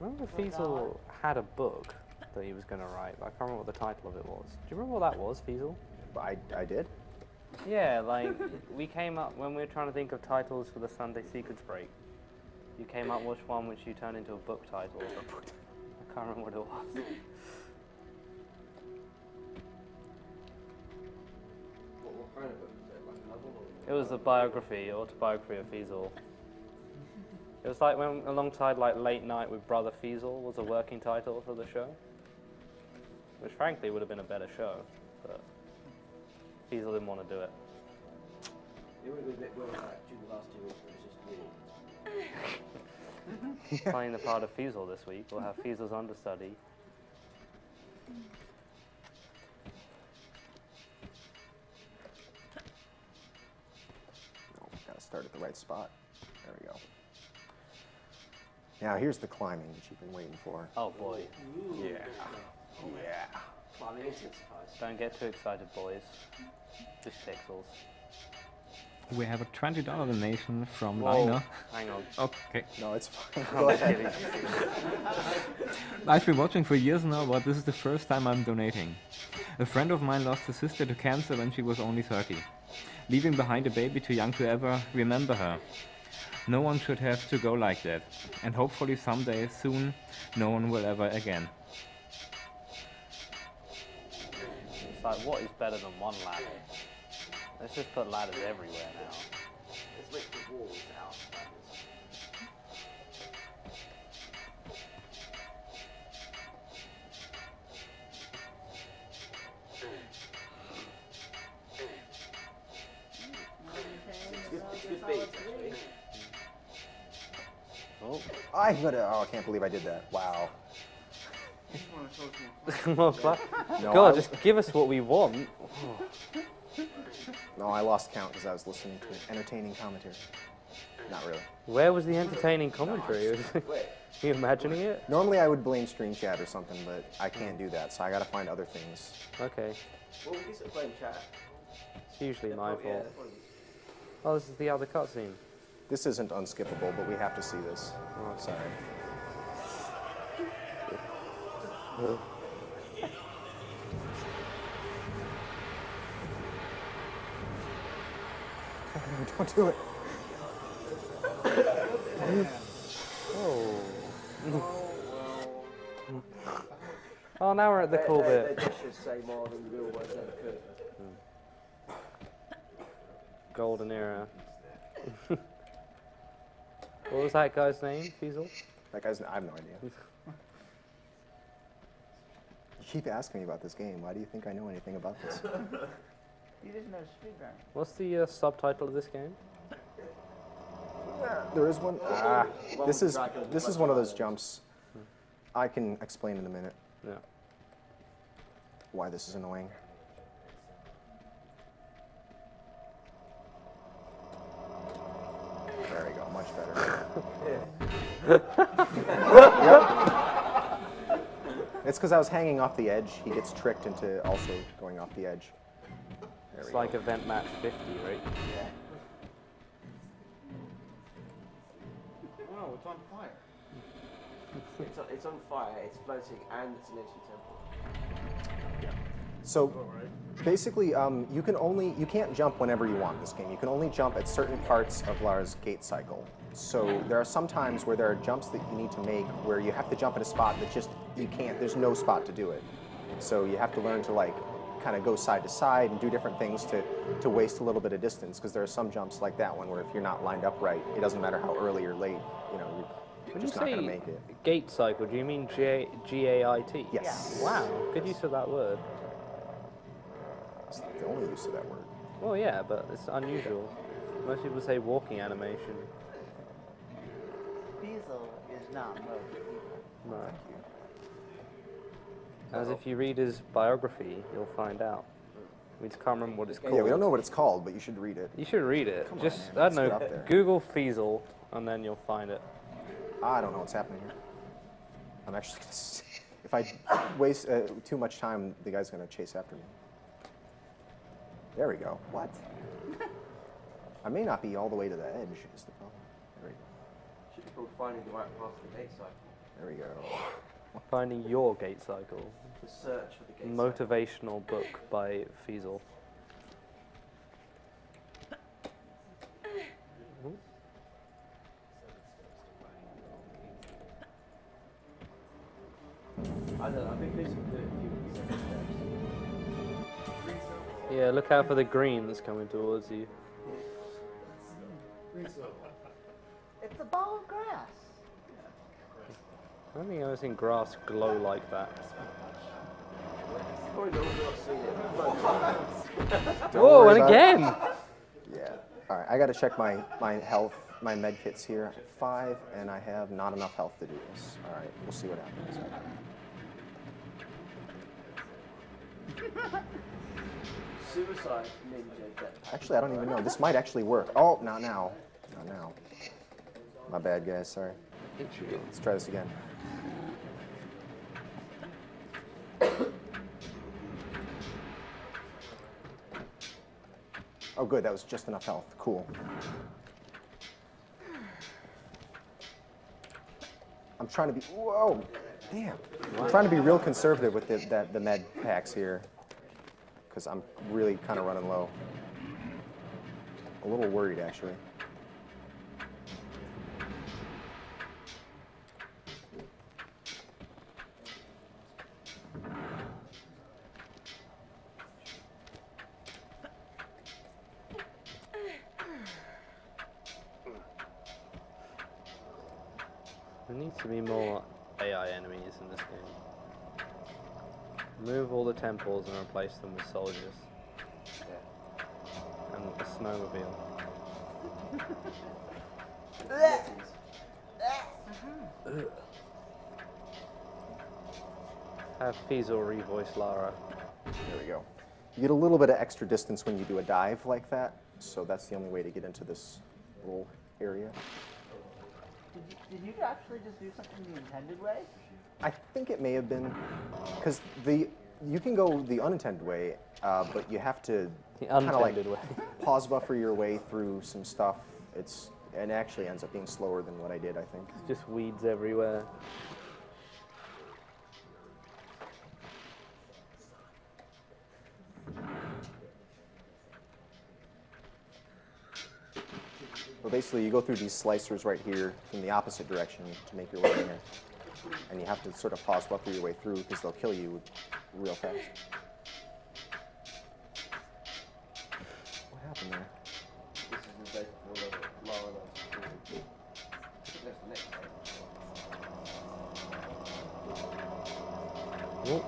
I remember Feasel had a book that he was going to write, but I can't remember what the title of it was. Do you remember what that was, Feasel? I did. Yeah, like, we came up, when we were trying to think of titles for the Sunday Secrets break, you came up with one which you turned into a book title. I can't remember what it was. What kind of book was it? Like a novel or? It was a biography, autobiography of Feasel. It was like when, alongside, like, Late Night with Brother Feasel was a working title for the show. Which, frankly, would have been a better show, but... Feasel didn't want to do it. It would have been a bit weird, like, during the last 2 weeks, it was just weird. Playing the part of Feasel this week, we'll have Feasel's understudy. Oh, gotta start at the right spot. There we go. Now, here's the climbing that you've been waiting for. Oh, boy. Ooh. Yeah. Oh, yeah. Don't get too excited, boys. Just pixels. We have a $20 donation from Lina. Hang on. Okay. No, it's fine. Go ahead. I've been watching for years now, but this is the first time I'm donating. A friend of mine lost his sister to cancer when she was only 30, leaving behind a baby too young to ever remember her. No one should have to go like that, and hopefully someday soon, no one will ever again. Like, what is better than one ladder? Let's just put ladders everywhere now. Let's make the walls out of ladders. It's good beats, actually. Oh. I can't believe I did that. Wow. More God, just give us what we want. No, I lost count because I was listening to an entertaining commentary. Not really. Where was the entertaining commentary? Wait, Are you imagining it? Normally I would blame stream chat or something, but I can't do that, so I gotta find other things. Okay. Well, we used to blame chat. It's usually my fault. Yeah. Oh, this is the other cutscene. This isn't unskippable, but we have to see this. Oh, sorry. Don't do it. Oh. Oh, now we're at the cool bit. They just say more than the real words ever could. Golden era. What was that guy's name, Feasel? That guy's, I have no idea. You keep asking me about this game. Why do you think I know anything about this? You didn't know Speedrun. What's the subtitle of this game? There is one. Ah, this is one of those jumps. I can explain in a minute. Yeah. Why this is annoying. There we go. Much better. Yep. It's because I was hanging off the edge. He gets tricked into also going off the edge. It's like event match 50, right? Yeah. Wow, it's on fire. It's on fire, it's floating, and it's an ancient temple. Yeah. So, basically, you can't jump whenever you want in this game. You can only jump at certain parts of Lara's gate cycle. So there are some times where there are jumps that you need to make where you have to jump at a spot that just, you can't, there's no spot to do it. So you have to learn to, like, kind of go side to side and do different things to waste a little bit of distance, because there are some jumps like that one where if you're not lined up right, it doesn't matter how early or late, you know, you're just not going to make it. Gate cycle, do you mean G-A-I-T? Yes. Yeah. Wow, good use of that word. It's not the only use of that word. Well, yeah, but it's unusual. Most people say walking animation. Feasel is not most people. No. Thank you. As if you read his biography, you'll find out. We just can't remember what it's called. Yeah, we don't know what it's called, but you should read it. You should read it. Come just, on, I don't know, Google Feasel, and then you'll find it. I don't know what's happening here. I'm actually going to... If I waste too much time, the guy's going to chase after me. There we go. What? I may not be all the way to the edge, is the problem. There we go. Should be called finding the right path to the gate cycle. There we go. Finding Your Gate Cycle. The Search for the Gate Motivational Cycle. Book by Feasel. I don't know, I think they should do it. Yeah, look out for the green that's coming towards you. It's a ball of grass. I don't think I've ever seen grass glow like that. Oh, and again! Yeah. All right, I got to check my health, my med kits here. I have 5, and I have not enough health to do this. All right, we'll see what happens. Suicide ninja death. Actually, I don't even know. This might actually work. Oh, not now. Not now. My bad, guys. Sorry. Let's try this again. Oh, good, that was just enough health. Cool. I'm trying to be... Whoa! Damn. I'm trying to be real conservative with the med packs here, because I'm really kind of running low. A little worried, actually. Temples and replace them with soldiers. Yeah. And a snowmobile. Have Feasel revoice Lara. There we go. You get a little bit of extra distance when you do a dive like that, so that's the only way to get into this little area. Did you actually just do something the intended way? I think it may have been, because you can go the unintended way, but you have to kind of like pause buffer your way through some stuff. It actually ends up being slower than what I did, I think. It's just weeds everywhere. Well, basically, you go through these slicers right here from the opposite direction to make your way in there. And you have to sort of pause buffer your way through because they'll kill you real fast. What happened there? This is the basic lower level. That's the next one.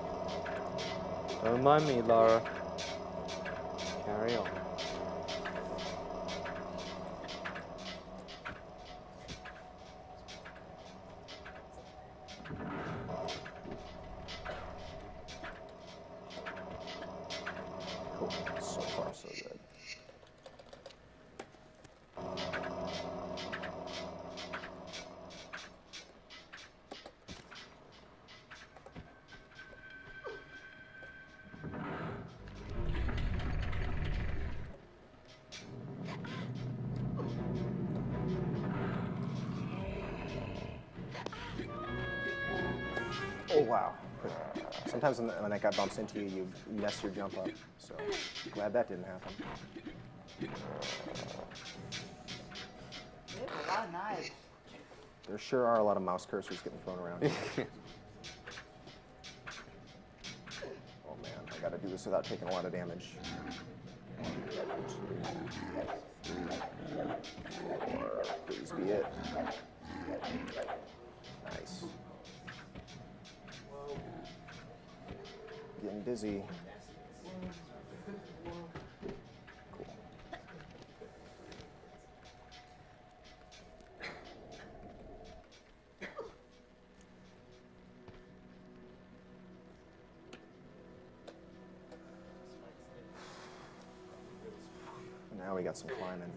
Oh. Don't mind me, Lara. Carry on. Sometimes when that guy bumps into you, you mess your jump up. So glad that didn't happen. There's a lot of knives. There sure are a lot of mouse cursors getting thrown around. Oh man, I gotta do this without taking a lot of damage. 1, 2, 3, 4, please be it. Nice. Getting busy. Cool. Now we got some climbing.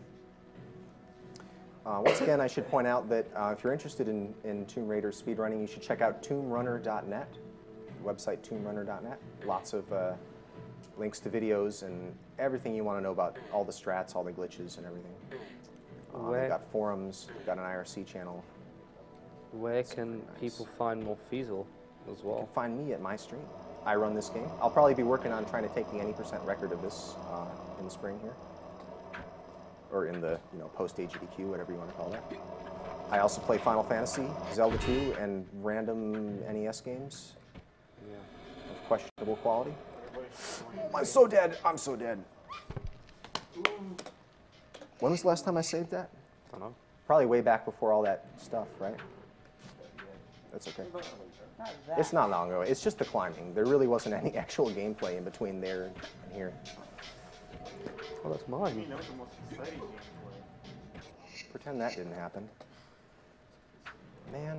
Once again, I should point out that if you're interested in Tomb Raider speedrunning, you should check out TombRunner.net. Website TombRunner.net. Lots of links to videos and everything you want to know about all the strats, all the glitches, and everything. We've got forums, we've got an IRC channel. Where can people find more Feasel as well? You can find me at my stream. I run this game. I'll probably be working on trying to take the 80% record of this in the spring here, or in the post AGDQ, whatever you want to call that. I also play Final Fantasy, Zelda 2, and random NES games. Yeah. Of questionable quality. Oh, I'm so dead. I'm so dead. When was the last time I saved that? I don't know. Probably way back before all that stuff, right? That's okay. It's not long ago. It's just the climbing. There really wasn't any actual gameplay in between there and here. Oh, that's mine. Pretend that didn't happen. Man,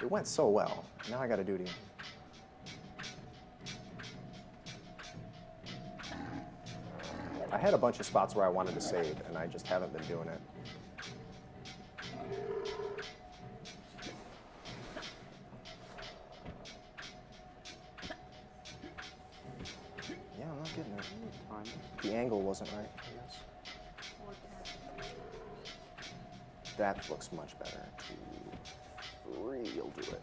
it went so well. Now I got to do it again. I had a bunch of spots where I wanted to save, and I just haven't been doing it. Yeah, I'm not getting it. The angle wasn't right, I guess. That looks much better. 2, 3, you'll do it.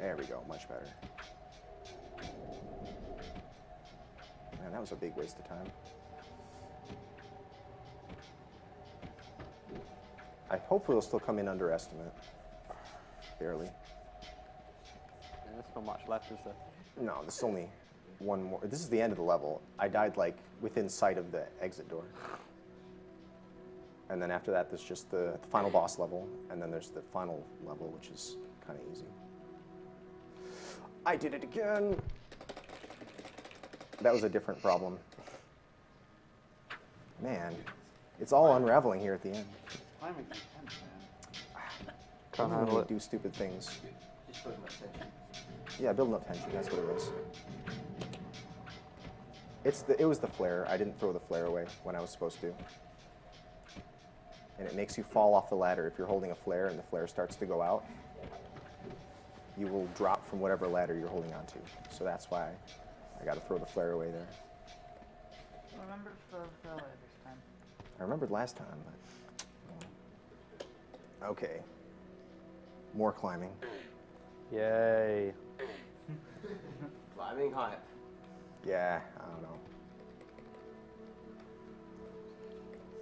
There we go, much better. Man, that was a big waste of time. Hopefully it'll still come in underestimate. Barely. Yeah, there's not much left, is there? No, this is only one more. This is the end of the level. I died, like, within sight of the exit door. And then after that, there's just the final boss level. And then there's the final level, which is kind of easy. I did it again! That was a different problem. Man, it's all unraveling here at the end. Can't handle it. Do stupid things. Just building up tension. Yeah, building up tension. That's what it was. It was the flare. I didn't throw the flare away when I was supposed to. and it makes you fall off the ladder. If you're holding a flare and the flare starts to go out, you will drop from whatever ladder you're holding onto. So that's why I got to throw the flare away there. I remember to throw the flare away this time. I remembered last time, but... Okay. More climbing. Yay. Climbing high. Yeah, I don't know.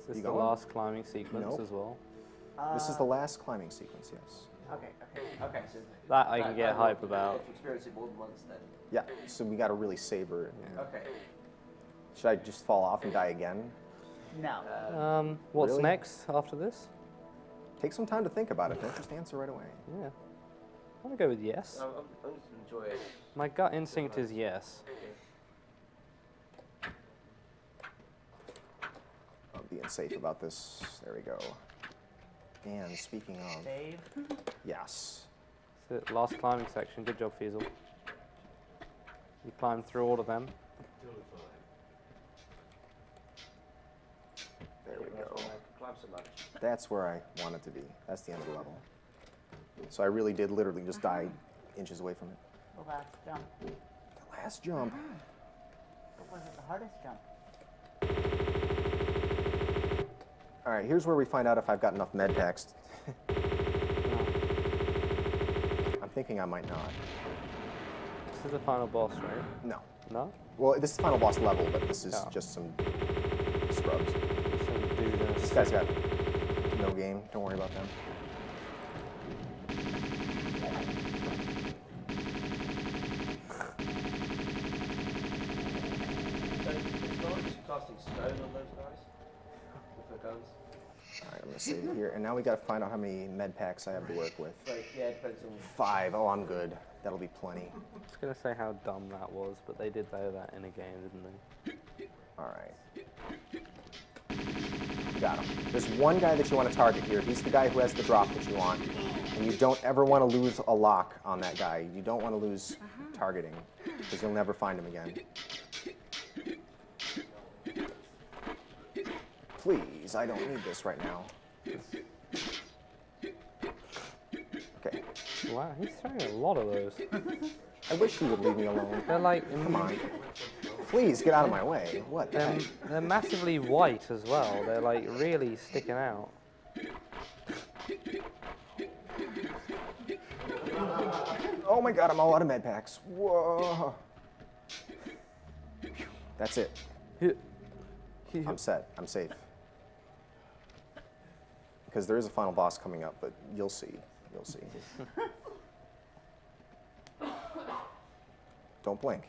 Is this the last climbing sequence as well? This is the last climbing sequence, yes. Okay. So that I can get hype about. If you experience it more than once, then. Yeah, so we got to really savor it. Yeah. Okay. Should I just fall off and die again? No. What's really? Next after this? Take some time to think about it. Don't just answer right away. Yeah. I'm going to go with yes. I'm just enjoying it. My gut instinct is yes. I'm being safe about this. There we go. And speaking of... Save? Yes. So last climbing section. Good job, Feasel. You climbed through all of them. There we go. That's where I want it to be. That's the end of the level. So I really did literally just die inches away from it. The last jump. The last jump. What was it, the hardest jump? All right, here's where we find out if I've got enough med packs. I'm thinking I might not. This is the final boss, right? No. No? Well, this is the final boss level, but this is just some scrubs. This guy's got no game. Don't worry about them. Save it here, and now we got to find out how many med packs I have to work with. Like, yeah, it depends on 5. Oh, I'm good. That'll be plenty. I was gonna say how dumb that was, but they did though that in a game, didn't they? All right. Got him. There's one guy that you want to target here. He's the guy who has the drop that you want, and you don't ever want to lose a lock on that guy. You don't want to lose targeting, because you'll never find him again. Please, I don't need this right now. Okay. Wow, he's throwing a lot of those. I wish he would leave me alone. They're like, come on. Please get out of my way. What? They're massively white as well. They're like really sticking out. Oh my god, I'm all out of med packs. Whoa. That's it. I'm set. I'm safe. Because there is a final boss coming up, but you'll see. You'll see. Don't blink.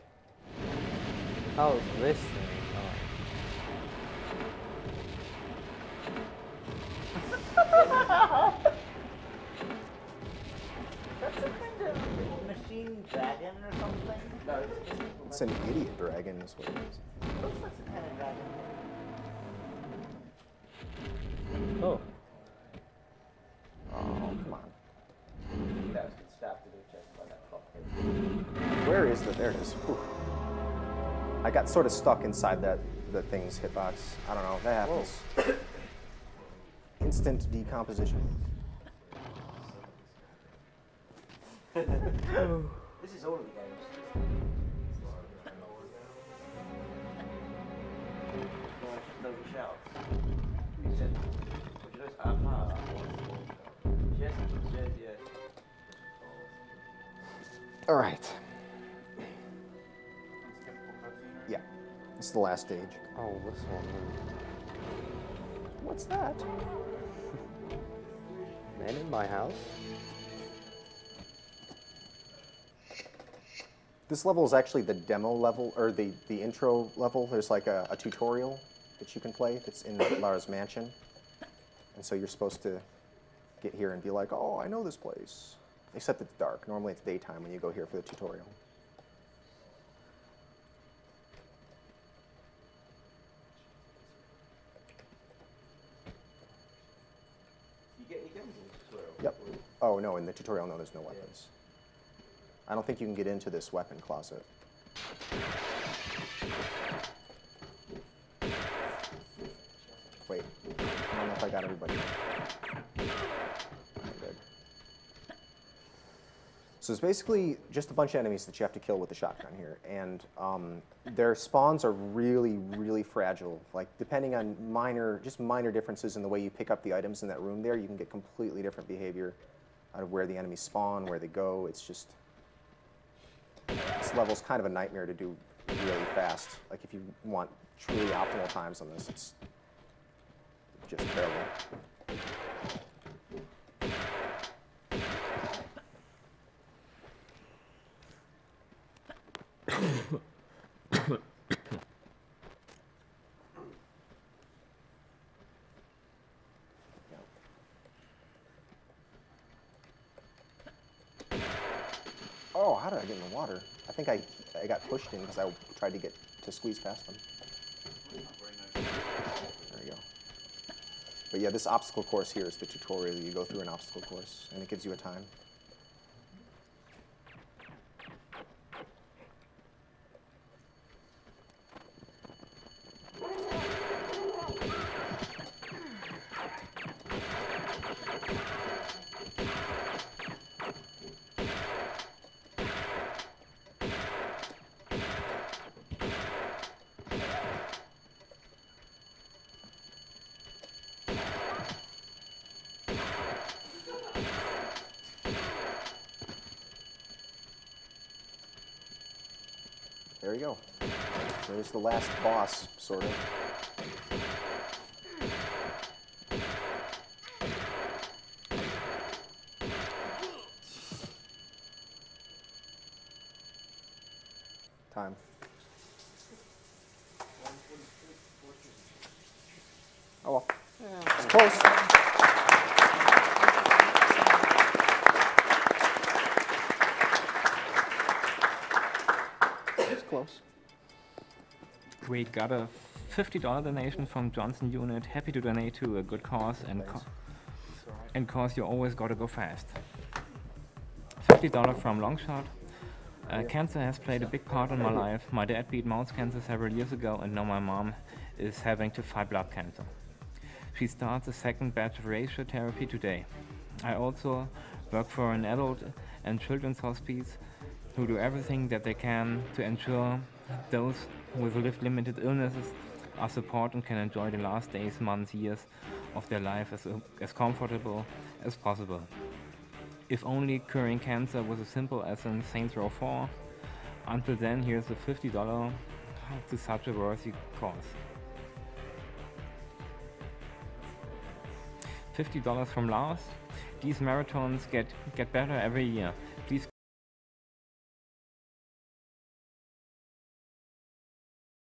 Oh, this thing. Oh. That's a kind of machine dragon or something. No, it's an idiot dragon, is what it is. It looks like some kind of dragon. Oh. Oh, come on. That was good stuff to do just by that clock. Where is the... There it is. Whew. I got sort of stuck inside that thing's hitbox. I don't know. That happens. Instant decomposition. This is all of the games. All right. Yeah, it's the last stage. Oh, this one. What's that? Man in my house. This level is actually the demo level, or the intro level. There's like a tutorial that you can play that's in Lara's mansion. And so you're supposed to get here and be like, oh, I know this place. Except it's dark. Normally it's daytime when you go here for the tutorial. You get in the tutorial? Yep. Oh, no, in the tutorial, no, there's no weapons. Yeah. I don't think you can get into this weapon closet. Wait. No, no, if I got everybody. Good. So it's basically just a bunch of enemies that you have to kill with the shotgun here. And their spawns are really, really fragile. Like, depending on just minor differences in the way you pick up the items in that room there, you can get completely different behavior out of where the enemies spawn, where they go. It's just, this level's kind of a nightmare to do really fast. Like, if you want truly optimal times on this, it's just terrible. Oh, how did I get in the water? I think I got pushed in because I tried to get to squeeze past them. There we go. But yeah, this obstacle course here is the tutorial. You go through an obstacle course, and it gives you a time. There you go. There's the last boss, sort of. Time. Oh well. Yeah. It's close. We got a $50 donation from Johnson Unit. Happy to donate to a good cause, and cause you always gotta go fast. $50 from Longshot. Cancer has played a big part in my life. My dad beat mouth cancer several years ago, and now my mom is having to fight blood cancer. She starts a second batch of radiotherapy today. I also work for an adult and children's hospice who do everything that they can to ensure those with limited illnesses are supported and can enjoy the last days, months, years of their life as comfortable as possible. If only curing cancer was as simple as in Saints Row 4. Until then, here's a $50 to such a worthy cause. $50 from Lars. These marathons get better every year.